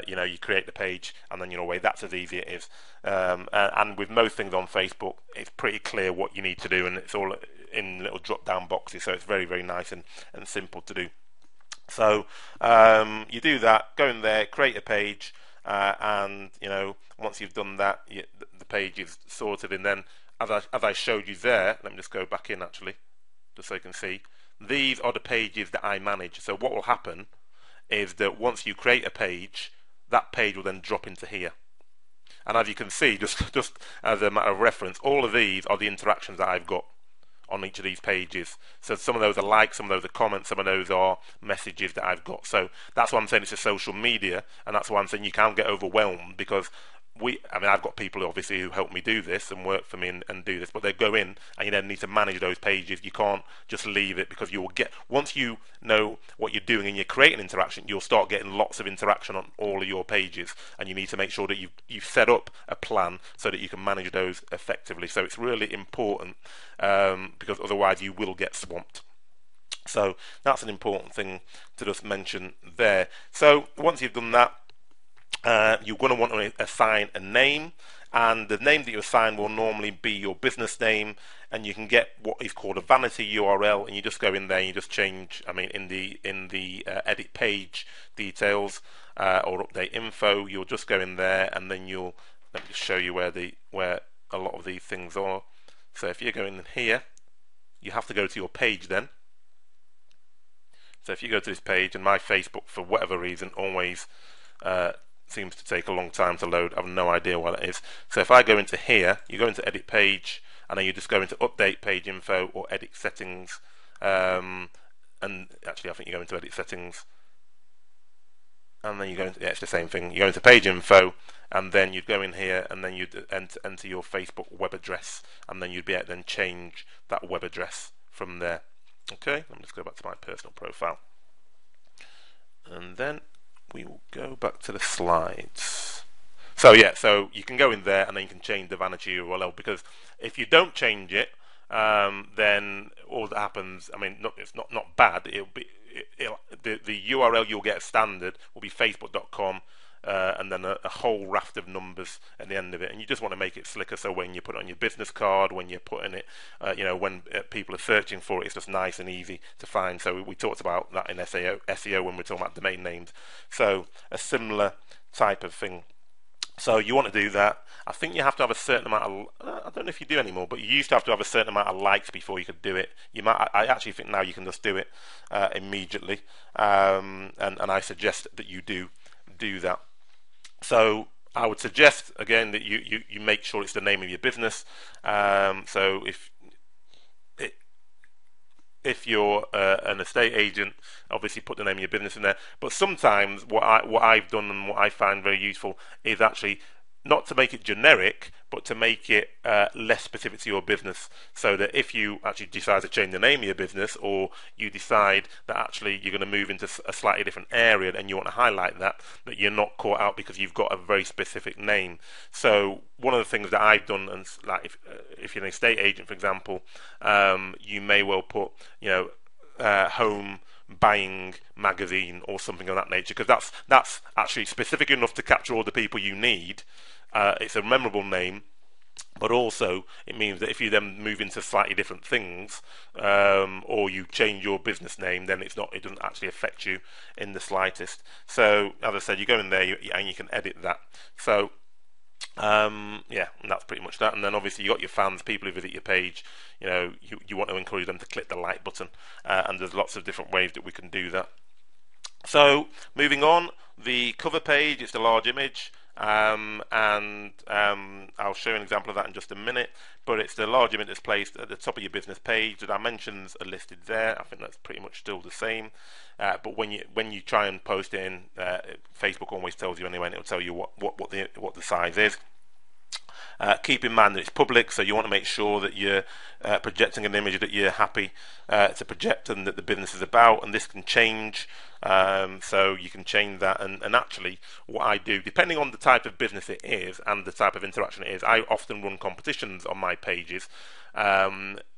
you create the page, and then that's as easy it is. And with most things on Facebook, it's pretty clear what you need to do, and it's all in little drop down boxes, so it's very, very nice and simple to do. So you do that, go in there, create a page, and once you've done that, the page is sorted. And then, as I showed you there, let me just go back in actually, just so you can see, these are the pages that I manage. So what will happen is that once you create a page, that page will then drop into here. And as you can see, just as a matter of reference, all of these are the interactions that I've got on each of these pages. So some of those are likes, some of those are comments, some of those are messages that I've got. So that's why I'm saying it's a social media, and that's why I'm saying you can get overwhelmed, because I've got people obviously who help me do this and work for me and do this, but they go in and you then need to manage those pages. You can't just leave it, because you'll get, once you know what you're doing and you create an interaction, you'll start getting lots of interaction on all of your pages, and you need to make sure that you've set up a plan so that you can manage those effectively. So it's really important, because otherwise you will get swamped. So that's an important thing to just mention there. So once you've done that, you're going to want to assign a name, and the name that you assign will normally be your business name, and you can get what is called a vanity URL, and you just go in there and you just change, in the edit page details or update info, you'll just go in there, and then you'll, let me just show you where a lot of these things are. So if you go in here, you have to go to your page then. So if you go to this page, and my Facebook for whatever reason always seems to take a long time to load. I have no idea why that is. So if I go into here, you go into edit page, and then you just go into update page info or edit settings, and actually I think you go into edit settings, and then you go into, yeah, it's the same thing, you go into page info, and then you'd go in here, and then you'd enter your Facebook web address, and then you'd be able to then change that web address from there. Okay, let me just go back to my personal profile, and then we will go back to the slides. So yeah, so you can go in there and then you can change the vanity URL, because if you don't change it, then all that happens, it's not bad, it'll be the URL you'll get standard will be facebook.com, and then a whole raft of numbers at the end of it, and you just want to make it slicker, so when you put it on your business card, when you're putting it, when people are searching for it, it's just nice and easy to find. So we talked about that in SEO when we're talking about domain names, so a similar type of thing. So you want to do that. I think you have to have a certain amount of, I don't know if you do anymore, but you used to have a certain amount of likes before you could do it. You might, I actually think now you can just do it immediately, and I suggest that you do that. So I would suggest again that you make sure it's the name of your business. So if you're an estate agent, obviously put the name of your business in there. But sometimes what I've done and what I find very useful is actually not to make it generic, but to make it less specific to your business, so that if you actually decide to change the name of your business, or you decide that actually you're going to move into a slightly different area and you want to highlight that you're not caught out because you've got a very specific name. So one of the things that I've done, and like if you're an estate agent, for example, you may well put home buying magazine or something of that nature, because that's actually specific enough to capture all the people you need. It's a memorable name, but also it means that if you then move into slightly different things, or you change your business name, then it doesn't actually affect you in the slightest. So as I said, you go in there and you can edit that. So yeah, and that's pretty much that. And then obviously you got your fans, people who visit your page, you want to encourage them to click the like button, and there's lots of different ways that we can do that. So moving on, the cover page, it's the large image, and I'll show an example of that in just a minute, but it's the large image that's placed at the top of your business page. The dimensions are listed there. I think that's pretty much still the same, but when you try and post it in, Facebook always tells you anyway, and it'll tell you what the size is. Keep in mind that it's public, so you want to make sure that you're projecting an image that you're happy to project, and that the business is about, and this can change, so you can change that. And actually what I do, depending on the type of business it is and the type of interaction it is, I often run competitions on my pages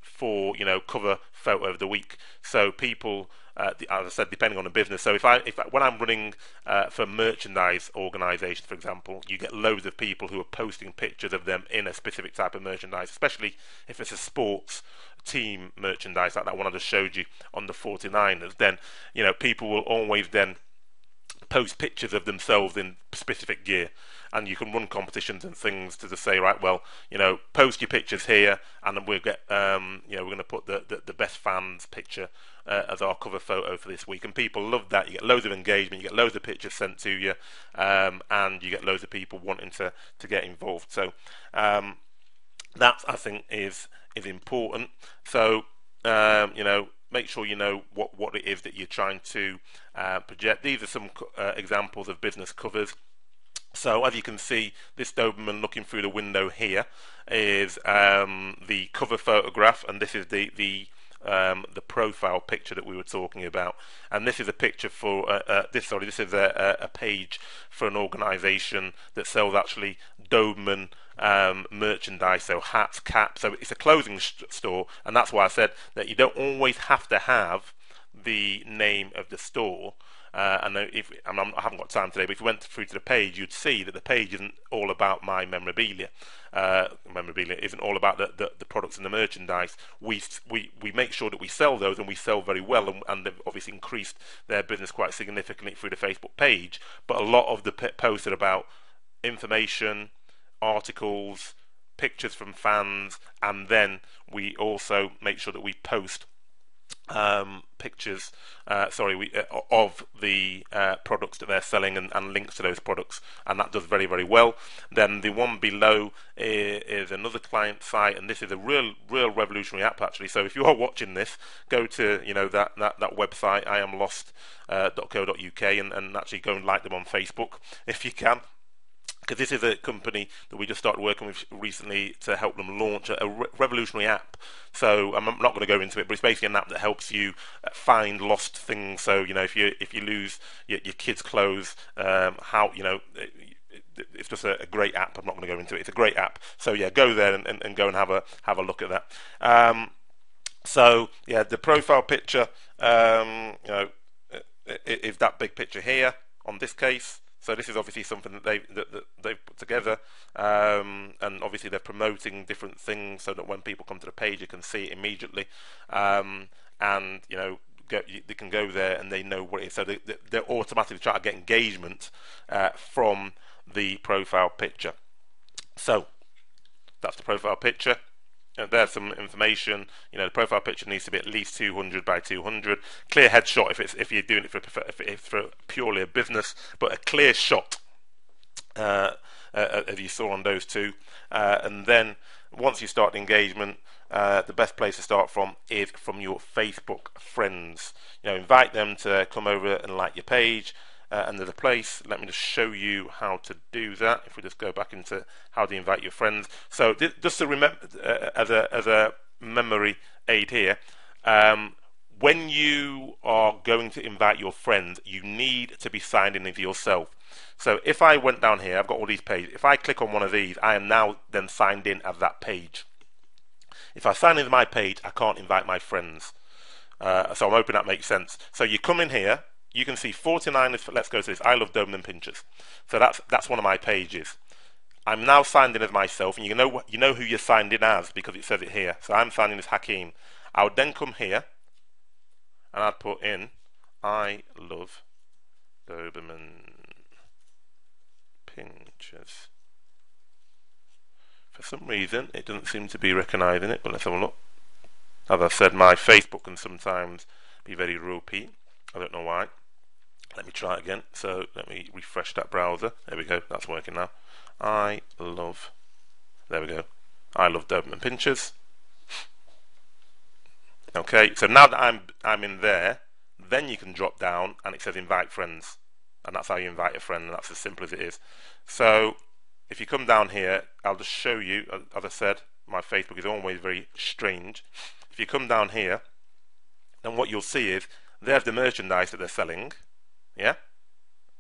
for cover photo of the week. So people, as I said, depending on the business, so when I'm running for merchandise organisations, for example, you get loads of people who are posting pictures of them in a specific type of merchandise, especially if it's a sports team merchandise like that one I just showed you on the 49ers. Then people will always then post pictures of themselves in specific gear, and you can run competitions and things to just say, right, well, post your pictures here, and then we'll get we're going to put the best fans picture as our cover photo for this week, and people love that. You get loads of engagement, you get loads of pictures sent to you, and you get loads of people wanting to get involved. So that, I think, is important. So you know, make sure you know what it is that you're trying to project. These are some examples of business covers. So as you can see, this Doberman looking through the window here is the cover photograph, and this is the profile picture that we were talking about. And this is a picture for this is a page for an organisation that sells actually Doberman merchandise, so hats, caps. So it's a clothing store, and that's why I said that you don't always have to have the name of the store. And if I haven't got time today, but if you went through to the page, you'd see that the page isn't all about my memorabilia. Memorabilia isn't all about the products and the merchandise. We make sure that we sell those, and we sell very well, and they've obviously increased their business quite significantly through the Facebook page. But a lot of the posts are about information, articles, pictures from fans, and then we also make sure that we post pictures of the products that they're selling, and links to those products, and that does very, very well. Then the one below is another client site, and this is a real revolutionary app, actually. So if you are watching this, go to, you know, that website, iamlost.co.uk, and actually go and like them on Facebook if you can, because this is a company that we just started working with recently to help them launch a revolutionary app. So I'm not going to go into it, but it's basically an app that helps you find lost things. So, you know, if you lose your kids' clothes, how, you know, it's just a great app. I'm not going to go into it. It's a great app. So yeah, go there and go and have a look at that. So yeah, the profile picture, you know, is that big picture here on this case. So this is obviously something that they've put together, and obviously they're promoting different things so that when people come to the page, you can see it immediately, and you know, they can go there and they know what it is. So they're automatically trying to get engagement from the profile picture. So that's the profile picture. There's some information. You know, the profile picture needs to be at least 200 by 200. Clear headshot if you're doing it for purely a business, but a clear shot, as you saw on those two. And then once you start engagement, the best place to start from is from your Facebook friends. You know, invite them to come over and like your page. And there's a place, let me just show you how to do that. If we just go back into how to invite your friends. So just to remember, as a memory aid here, when you are going to invite your friends, you need to be signed in for yourself. So if I went down here, I've got all these pages. If I click on one of these, I am now then signed in as that page. If I sign into my page, I can't invite my friends. So I'm hoping that makes sense. So you come in here, you can see 49 is, let's go to this, I love Doberman Pinschers. So that's one of my pages. I'm now signed in as myself, and you know who you're signed in as because it says it here. So I'm signed in as Hakeem. I would then come here and I'd put in I love Doberman Pinschers. For some reason it doesn't seem to be recognising it, but let's have a look. As I said, my Facebook can sometimes be very ropey. I don't know why. Let me try again. So let me refresh that browser. There we go. That's working now. I love. There we go. I love Doberman Pinschers. Okay. So now that I'm in there, then you can drop down and it says invite friends, and that's how you invite a friend, and that's as simple as it is. So if you come down here, I'll just show you. As I said, my Facebook is always very strange. If you come down here, then what you'll see is they have the merchandise that they're selling, yeah.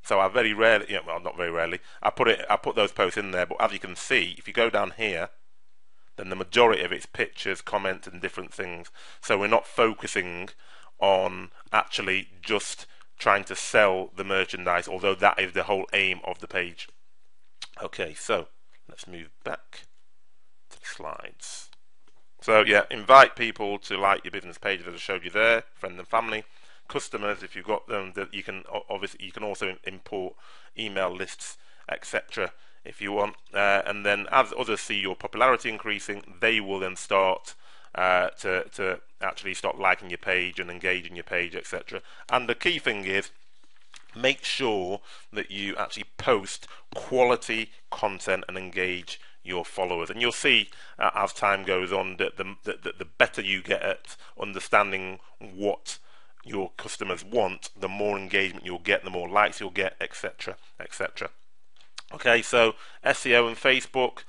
So I very rarely, you know, well, not very rarely, I put those posts in there. But as you can see, if you go down here, then the majority of it's pictures, comments, and different things. So we're not focusing on actually just trying to sell the merchandise, although that is the whole aim of the page. Okay, so let's move back to the slides. So yeah, invite people to like your business pages, as I showed you there, friends and family. Customers, if you've got them, that you can obviously, you can also import email lists, etc., if you want. And then as others see your popularity increasing, they will then start to actually start liking your page and engaging your page, etc. And the key thing is, make sure that you actually post quality content and engage your followers, and you'll see as time goes on that the better you get at understanding what your customers want, the more engagement you'll get, the more likes you'll get, etc., etc. Okay, so SEO and Facebook,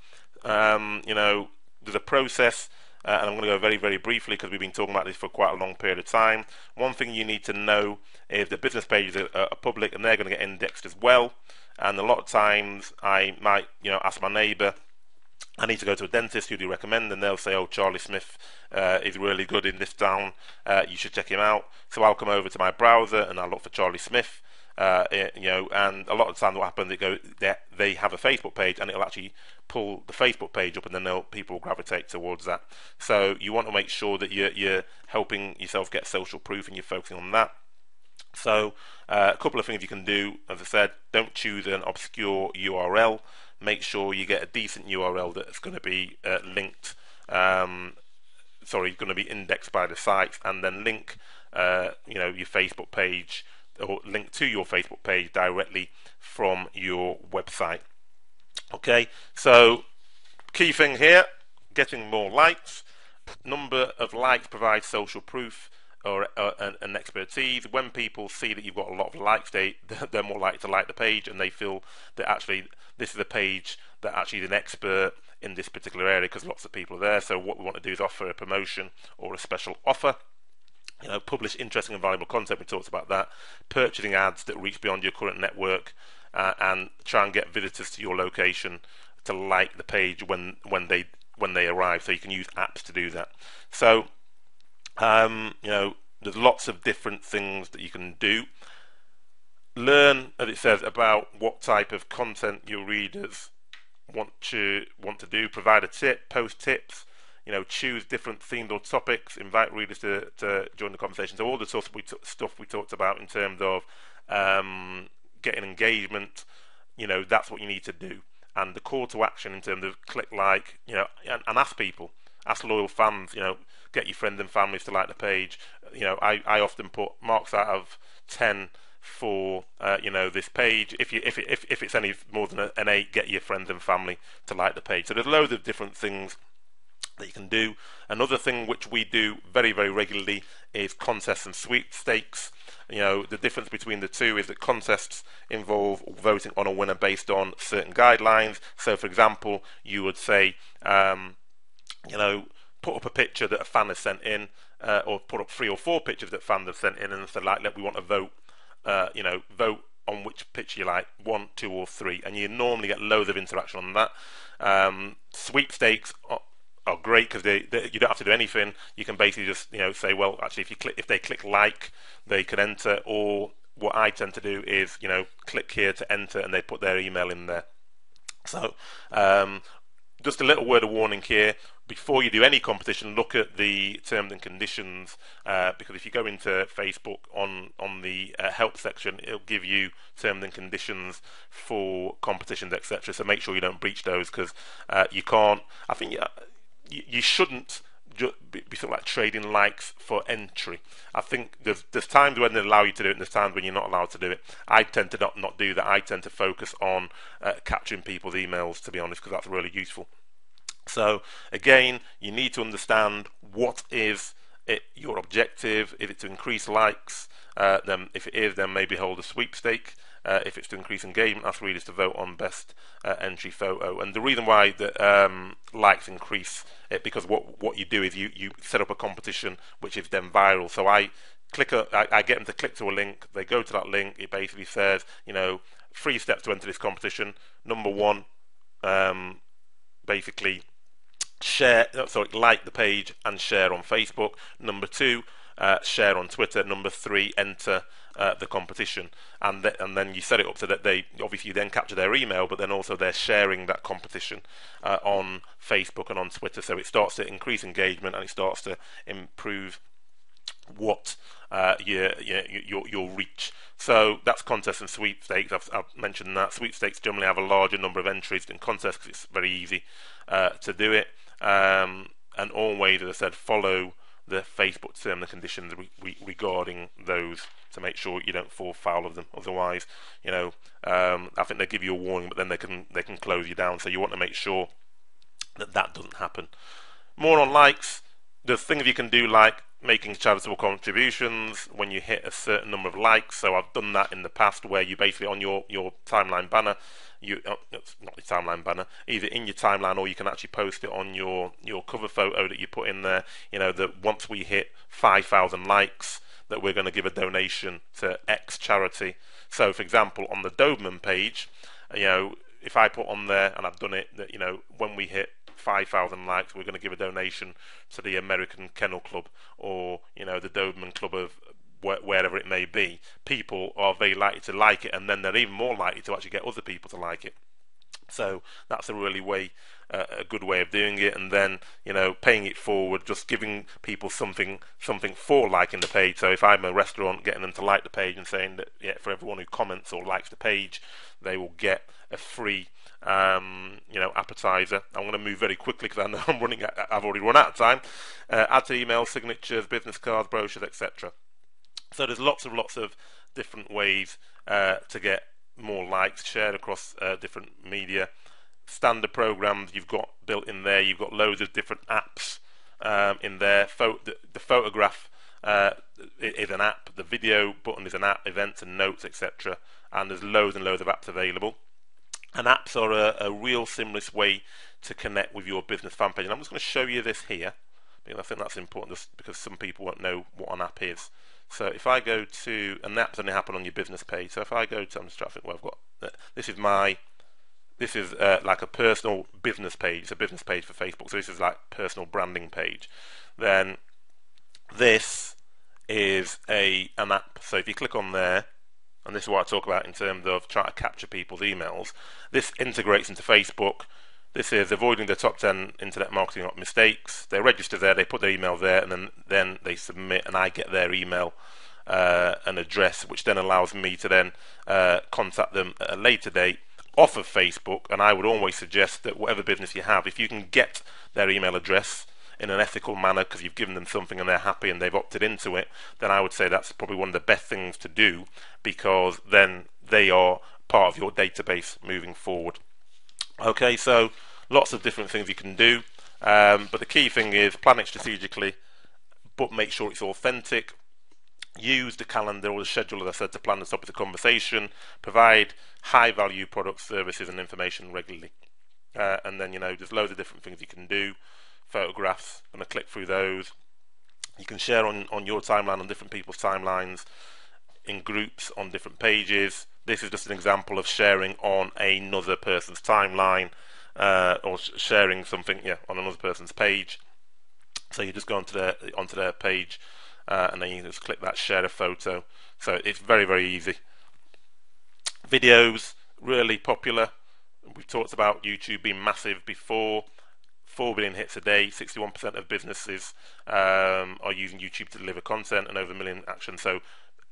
you know, there's a process, and I'm going to go very, very briefly because we've been talking about this for quite a long period of time. One thing you need to know is that business pages are public, and they're going to get indexed as well. And a lot of times I might, you know, ask my neighbour, I need to go to a dentist, who do you recommend? And they'll say, oh, Charlie Smith is really good in this town, you should check him out. So I'll come over to my browser and I'll look for Charlie Smith, you know, and a lot of the time what happens, they have a Facebook page, and it'll actually pull the Facebook page up, and then people will gravitate towards that. So you want to make sure that you're helping yourself get social proof, and you're focusing on that. So a couple of things you can do, as I said, don't choose an obscure URL. Make sure you get a decent URL that's going to be linked, sorry, going to be indexed by the sites, and then link, you know, your Facebook page, or link to your Facebook page directly from your website. Okay, so key thing here, getting more likes. Number of likes provides social proof or expertise. When people see that you've got a lot of likes, they're more likely to like the page, and they feel that actually this is a page that actually is an expert in this particular area because lots of people are there. So what we want to do is offer a promotion or a special offer. You know, publish interesting and valuable content. We talked about that. Purchasing ads that reach beyond your current network, and try and get visitors to your location to like the page when they arrive. So you can use apps to do that. So you know, there's lots of different things that you can do. Learn, as it says, about what type of content your readers want to do. Provide a tip, post tips, you know, choose different themes or topics, invite readers to join the conversation. So all the stuff we talked about in terms of getting engagement, you know, that's what you need to do. And the call to action in terms of click like, you know, and ask people. Ask loyal fans, you know, get your friends and families to like the page. You know, I often put marks out of 10 for you know, this page. If it's any more than an 8, get your friends and family to like the page. So there's loads of different things that you can do. Another thing which we do very, very regularly is contests and sweepstakes. You know, the difference between the two is that contests involve voting on a winner based on certain guidelines. So for example, you would say, you know, put up a picture that a fan has sent in, or put up 3 or 4 pictures that fans have sent in, and said, like, look, we want to vote, you know, vote on which picture you like, 1, 2 or 3, and you normally get loads of interaction on that. Sweepstakes are great because you don't have to do anything. You can basically just, you know, say, well, actually, if they click like, they can enter, or what I tend to do is, you know, click here to enter, and they put their email in there. So just a little word of warning here. Before you do any competition, look at the terms and conditions, because if you go into Facebook on the help section, it'll give you terms and conditions for competitions, etc. So make sure you don't breach those, because you can't. I think you shouldn't be sort of like trading likes for entry. I think there's times when they allow you to do it, and there's times when you're not allowed to do it. I tend to not do that. I tend to focus on capturing people's emails, to be honest, because that's really useful. So again, you need to understand what is it, your objective. Is it to increase likes? Then if it is, then maybe hold a sweepstake. If it's to increase engagement, ask readers to vote on best entry photo. And the reason why the likes increase it, because what you do is you set up a competition which is then viral. So I get them to click to a link. They go to that link. It basically says, you know, 3 steps to enter this competition. Number 1, basically like the page and share on Facebook. Number 2, share on Twitter. Number 3, enter the competition. And then you set it up so that they obviously then capture their email, but then also they're sharing that competition on Facebook and on Twitter. So it starts to increase engagement, and it starts to improve what your reach. So that's contests and sweepstakes. I've mentioned that. Sweepstakes generally have a larger number of entries than contests because it's very easy to do it. And always, as I said, follow the Facebook terms and conditions regarding those to make sure you don't fall foul of them. Otherwise, you know, I think they give you a warning, but then they can close you down. So you want to make sure that that doesn't happen. More on likes. There's things you can do like making charitable contributions when you hit a certain number of likes. So I've done that in the past, where you basically on your timeline banner, not your timeline banner, either in your timeline, or you can actually post it on your cover photo that you put in there, you know, that once we hit 5,000 likes that we're going to give a donation to X charity. So for example, on the Doberman page, you know, if I put on there, and I've done it, that, you know, when we hit 5,000 likes, we're going to give a donation to the American Kennel Club, or, you know, the Doberman Club of wherever it may be. People are very likely to like it, and then they're even more likely to actually get other people to like it. So that's a really a good way of doing it. And then, you know, paying it forward, just giving people something for liking the page. So if I'm a restaurant, getting them to like the page and saying that, yeah, for everyone who comments or likes the page, they will get a free you know, appetizer. I'm going to move very quickly because I know I've already run out of time. Add to email, signatures, business cards, brochures, etc. So there's lots of different ways to get more likes shared across different media. Standard programs you've got built in there. You've got loads of different apps in there. The photograph is an app. The video button is an app. Events and notes, etc. And there's loads and loads of apps available. And apps are a real seamless way to connect with your business fan page. And I'm just going to show you this here, because I think that's important, just because some people won't know what an app is. So if I go to, and that's only happen on your business page. So if I go to, I'm just trying to think where I've got, this is like a personal business page. It's a business page for Facebook. So this is like personal branding page. Then this is an app. So if you click on there, and this is what I talk about in terms of trying to capture people's emails, this integrates into Facebook. This is avoiding the top 10 internet marketing mistakes. They register there, they put their email there, and then they submit, and I get their email and address, which then allows me to then contact them at a later date off of Facebook. And I would always suggest that whatever business you have, if you can get their email address in an ethical manner, because you've given them something and they're happy and they've opted into it, then I would say that's probably one of the best things to do, because then they are part of your database moving forward. Okay, so lots of different things you can do, but the key thing is plan it strategically, but make sure it's authentic. Use the calendar or the schedule, as I said, to plan the topic of the conversation. Provide high value products, services and information regularly, and then, you know, there's loads of different things you can do. Photographs, I'm going to click through those. You can share on your timeline, on different people's timelines, in groups, on different pages. This is just an example of sharing on another person's timeline, or sharing something, yeah, on another person's page. So you just go onto their page, and then you just click that share a photo. So it's very, very easy. Videos, really popular. We've talked about YouTube being massive before. 4 billion hits a day, 61% of businesses are using YouTube to deliver content, and over 1 million actions. So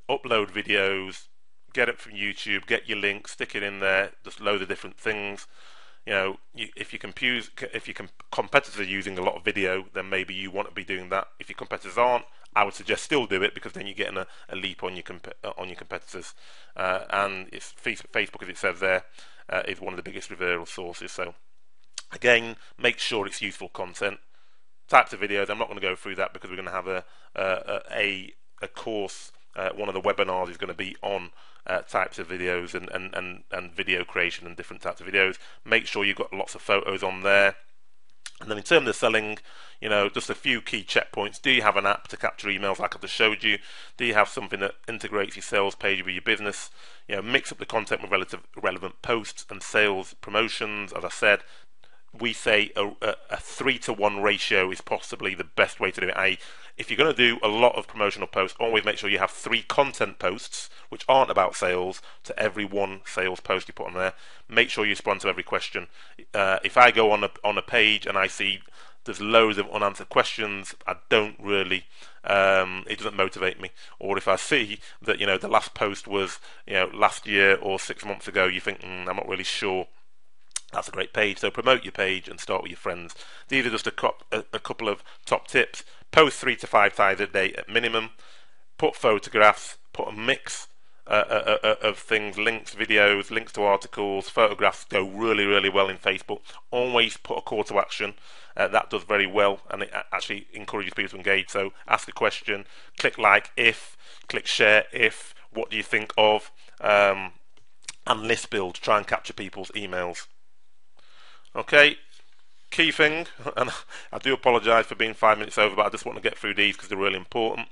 upload videos, get it from YouTube, get your link, stick it in there, just loads of different things. You know, if your competitors are using a lot of video, then maybe you want to be doing that. If your competitors aren't, I would suggest still do it, because then you're getting a leap on your competitors. And it's Facebook, as it says there, is one of the biggest referral sources. So again, make sure it's useful content. Types of videos, I'm not going to go through that, because we're going to have a course. One of the webinars is going to be on types of videos and video creation and different types of videos. Make sure you've got lots of photos on there. And then in terms of selling, you know, just a few key checkpoints. Do you have an app to capture emails like I've just showed you? Do you have something that integrates your sales page with your business? You know, mix up the content with relevant posts and sales promotions. As I said, we say a 3-to-1 ratio is possibly the best way to do it. If you're going to do a lot of promotional posts, always make sure you have 3 content posts which aren't about sales to every 1 sales post you put on there. Make sure you respond to every question. If I go on a page and I see there's loads of unanswered questions, I don't really, it doesn't motivate me. Or if I see that, you know, the last post was, you know, last year or 6 months ago, you think, I'm not really sure. That's a great page. So promote your page and start with your friends. These are just a couple of top tips. post 3 to 5 times a day at minimum, put photographs, put a mix of things, links, videos, links to articles, photographs go really well in Facebook. Always put a call to action, that does very well, and it actually encourages people to engage. So ask a question, click like if, click share if, what do you think of, and list build, try and capture people's emails. Okay, key thing, and I do apologize for being 5 minutes over, but I just want to get through these because they're really important.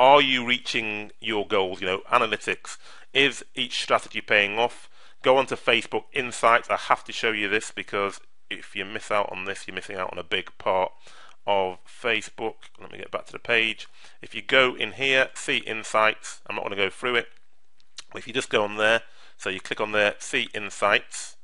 Are you reaching your goals? You know, analytics, is each strategy paying off? Go onto Facebook Insights. I have to show you this because if you miss out on this, you're missing out on a big part of Facebook. Let me get back to the page. If you go in here, see Insights, I'm not going to go through it. If you just go on there, so you click on there, see Insights,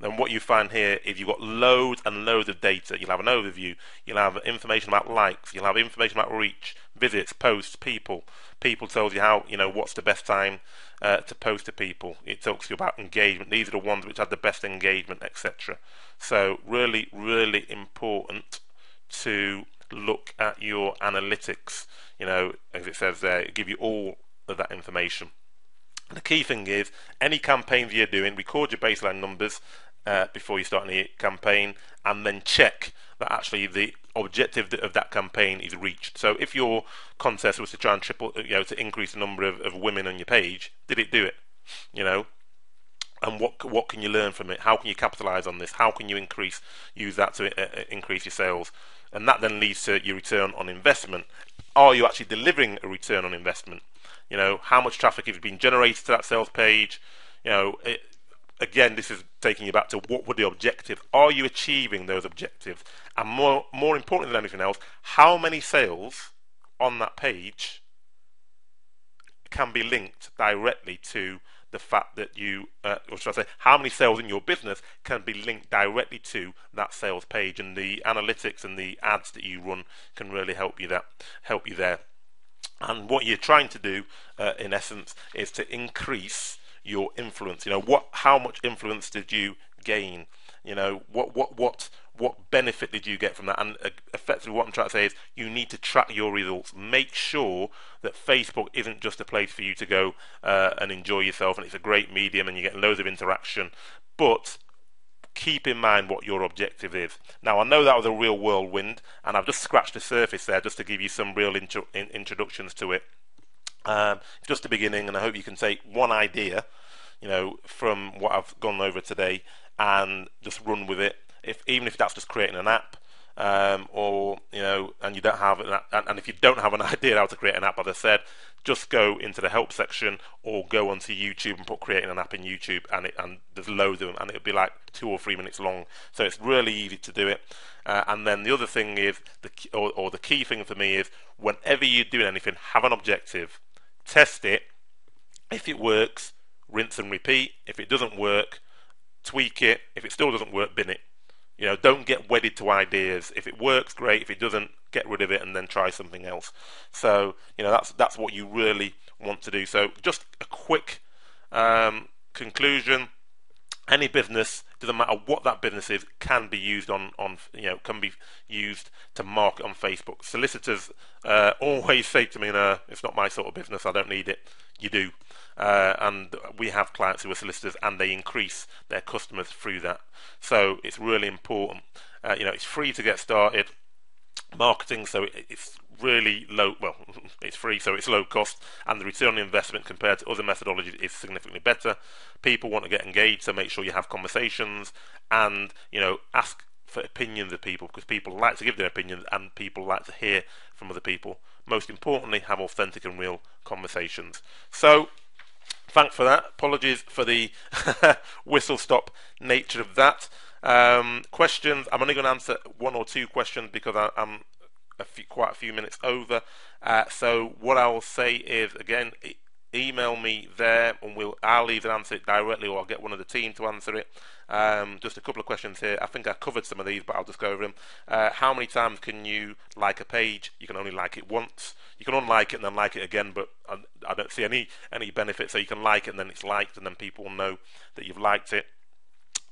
then what you find here is you've got loads and loads of data. You'll have an overview, you'll have information about likes, you'll have information about reach, visits, posts, people. People tells you how, you know, what's the best time to post to people. It talks to you about engagement. These are the ones which had the best engagement, etc. So really important to look at your analytics. You know, as it says there, it'll give you all of that information. The key thing is, any campaigns you're doing, record your baseline numbers before you start any campaign, and then check that actually the objective of that campaign is reached. So if your contest was to try and triple, you know, to increase the number of women on your page, did it do it? You know, and what can you learn from it? How can you capitalize on this? How can you use that to increase your sales? And that then leads to your return on investment. Are you actually delivering a return on investment? You know, how much traffic has been generated to that sales page? You know, again, this is taking you back to what were the objectives. Are you achieving those objectives? And more important than anything else, how many sales on that page can be linked directly to the fact that you, or should I say, how many sales in your business can be linked directly to that sales page? And the analytics and the ads that you run can really help you there. And what you're trying to do, in essence, is to increase your influence. You know, how much influence did you gain? You know, what benefit did you get from that? And effectively, what I'm trying to say is, you need to track your results. Make sure that Facebook isn't just a place for you to go and enjoy yourself, and it's a great medium, and you get loads of interaction, but keep in mind what your objective is. Now, I know that was a real whirlwind, and I've just scratched the surface there just to give you some real introductions to it. Just the beginning, and I hope you can take one idea, you know, from what I've gone over today and just run with it. Even if that's just creating an app, or, you know, and you don't have an app, and if you don't have an idea how to create an app, as I said, just go into the help section or go onto YouTube and put creating an app in YouTube, and there's loads of them, and it'll be like 2 or 3 minutes long. So it's really easy to do it. And then the other thing is, the key thing for me is, whenever you're doing anything, have an objective, test it. If it works, rinse and repeat. If it doesn't work, tweak it. If it still doesn't work, bin it. You know, don't get wedded to ideas. If it works, great. If it doesn't, get rid of it and then try something else. So, you know, that's what you really want to do. So just a quick conclusion. Any business, doesn't matter what that business is, can be used can be used to market on Facebook. Solicitors always say to me, no, it's not my sort of business, I don't need it. You do. And we have clients who are solicitors, and they increase their customers through that. So it's really important. You know, it's free to get started. Marketing, so it's really low. Well, it's free, so it's low cost, and the return on investment compared to other methodologies is significantly better. People want to get engaged, so make sure you have conversations, and, you know, ask for opinions of people, because people like to give their opinions, and people like to hear from other people. Most importantly, have authentic and real conversations. So, thanks for that. Apologies for the whistle stop nature of that. Questions, I'm only going to answer 1 or 2 questions because I'm quite a few minutes over. So what I will say is, again, email me there, and I'll either answer it directly, or I'll get one of the team to answer it. Just a couple of questions here. I think I covered some of these, but I'll just go over them. How many times can you like a page? You can only like it once. You can unlike it and then like it again, but I don't see any benefit. So you can like it, and then it's liked, and then people will know that you've liked it.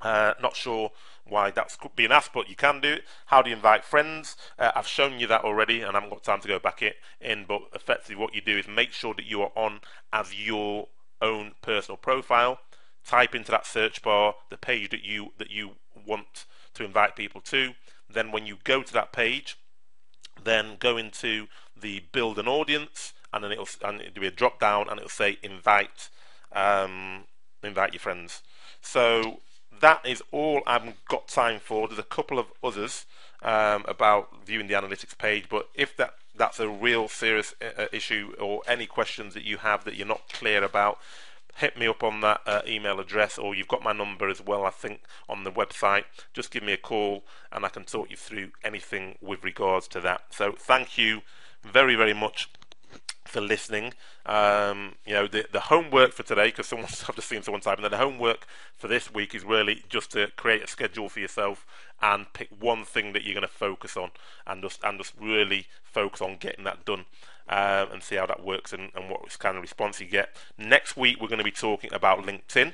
Not sure why that's being asked, but you can do it. How do you invite friends? I've shown you that already, and I haven't got time to go back in, but effectively what you do is make sure that you are on as your own personal profile. Type into that search bar the page that you want to invite people to. Then when you go to that page, then go into the build an audience, and then it'll be a drop down, and it'll say invite your friends. So that is all I've got time for. There's a couple of others about viewing the analytics page, but if that's a real serious issue, or any questions that you have that you're not clear about, hit me up on that email address, or you've got my number as well, I think, on the website. Just give me a call and I can talk you through anything with regards to that. So thank you very, very much for listening. You know, the homework for today, because I've just seen someone type, and then the homework for this week is really just to create a schedule for yourself and pick one thing that you're going to focus on, and just really focus on getting that done, and see how that works and what kind of response you get. Next week we're going to be talking about LinkedIn,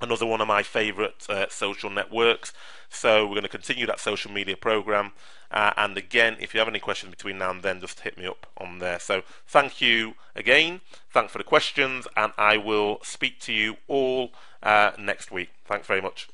another one of my favorite social networks. So we're going to continue that social media program, and again, if you have any questions between now and then, just hit me up on there. So thank you again, thanks for the questions, and I will speak to you all next week. Thanks very much.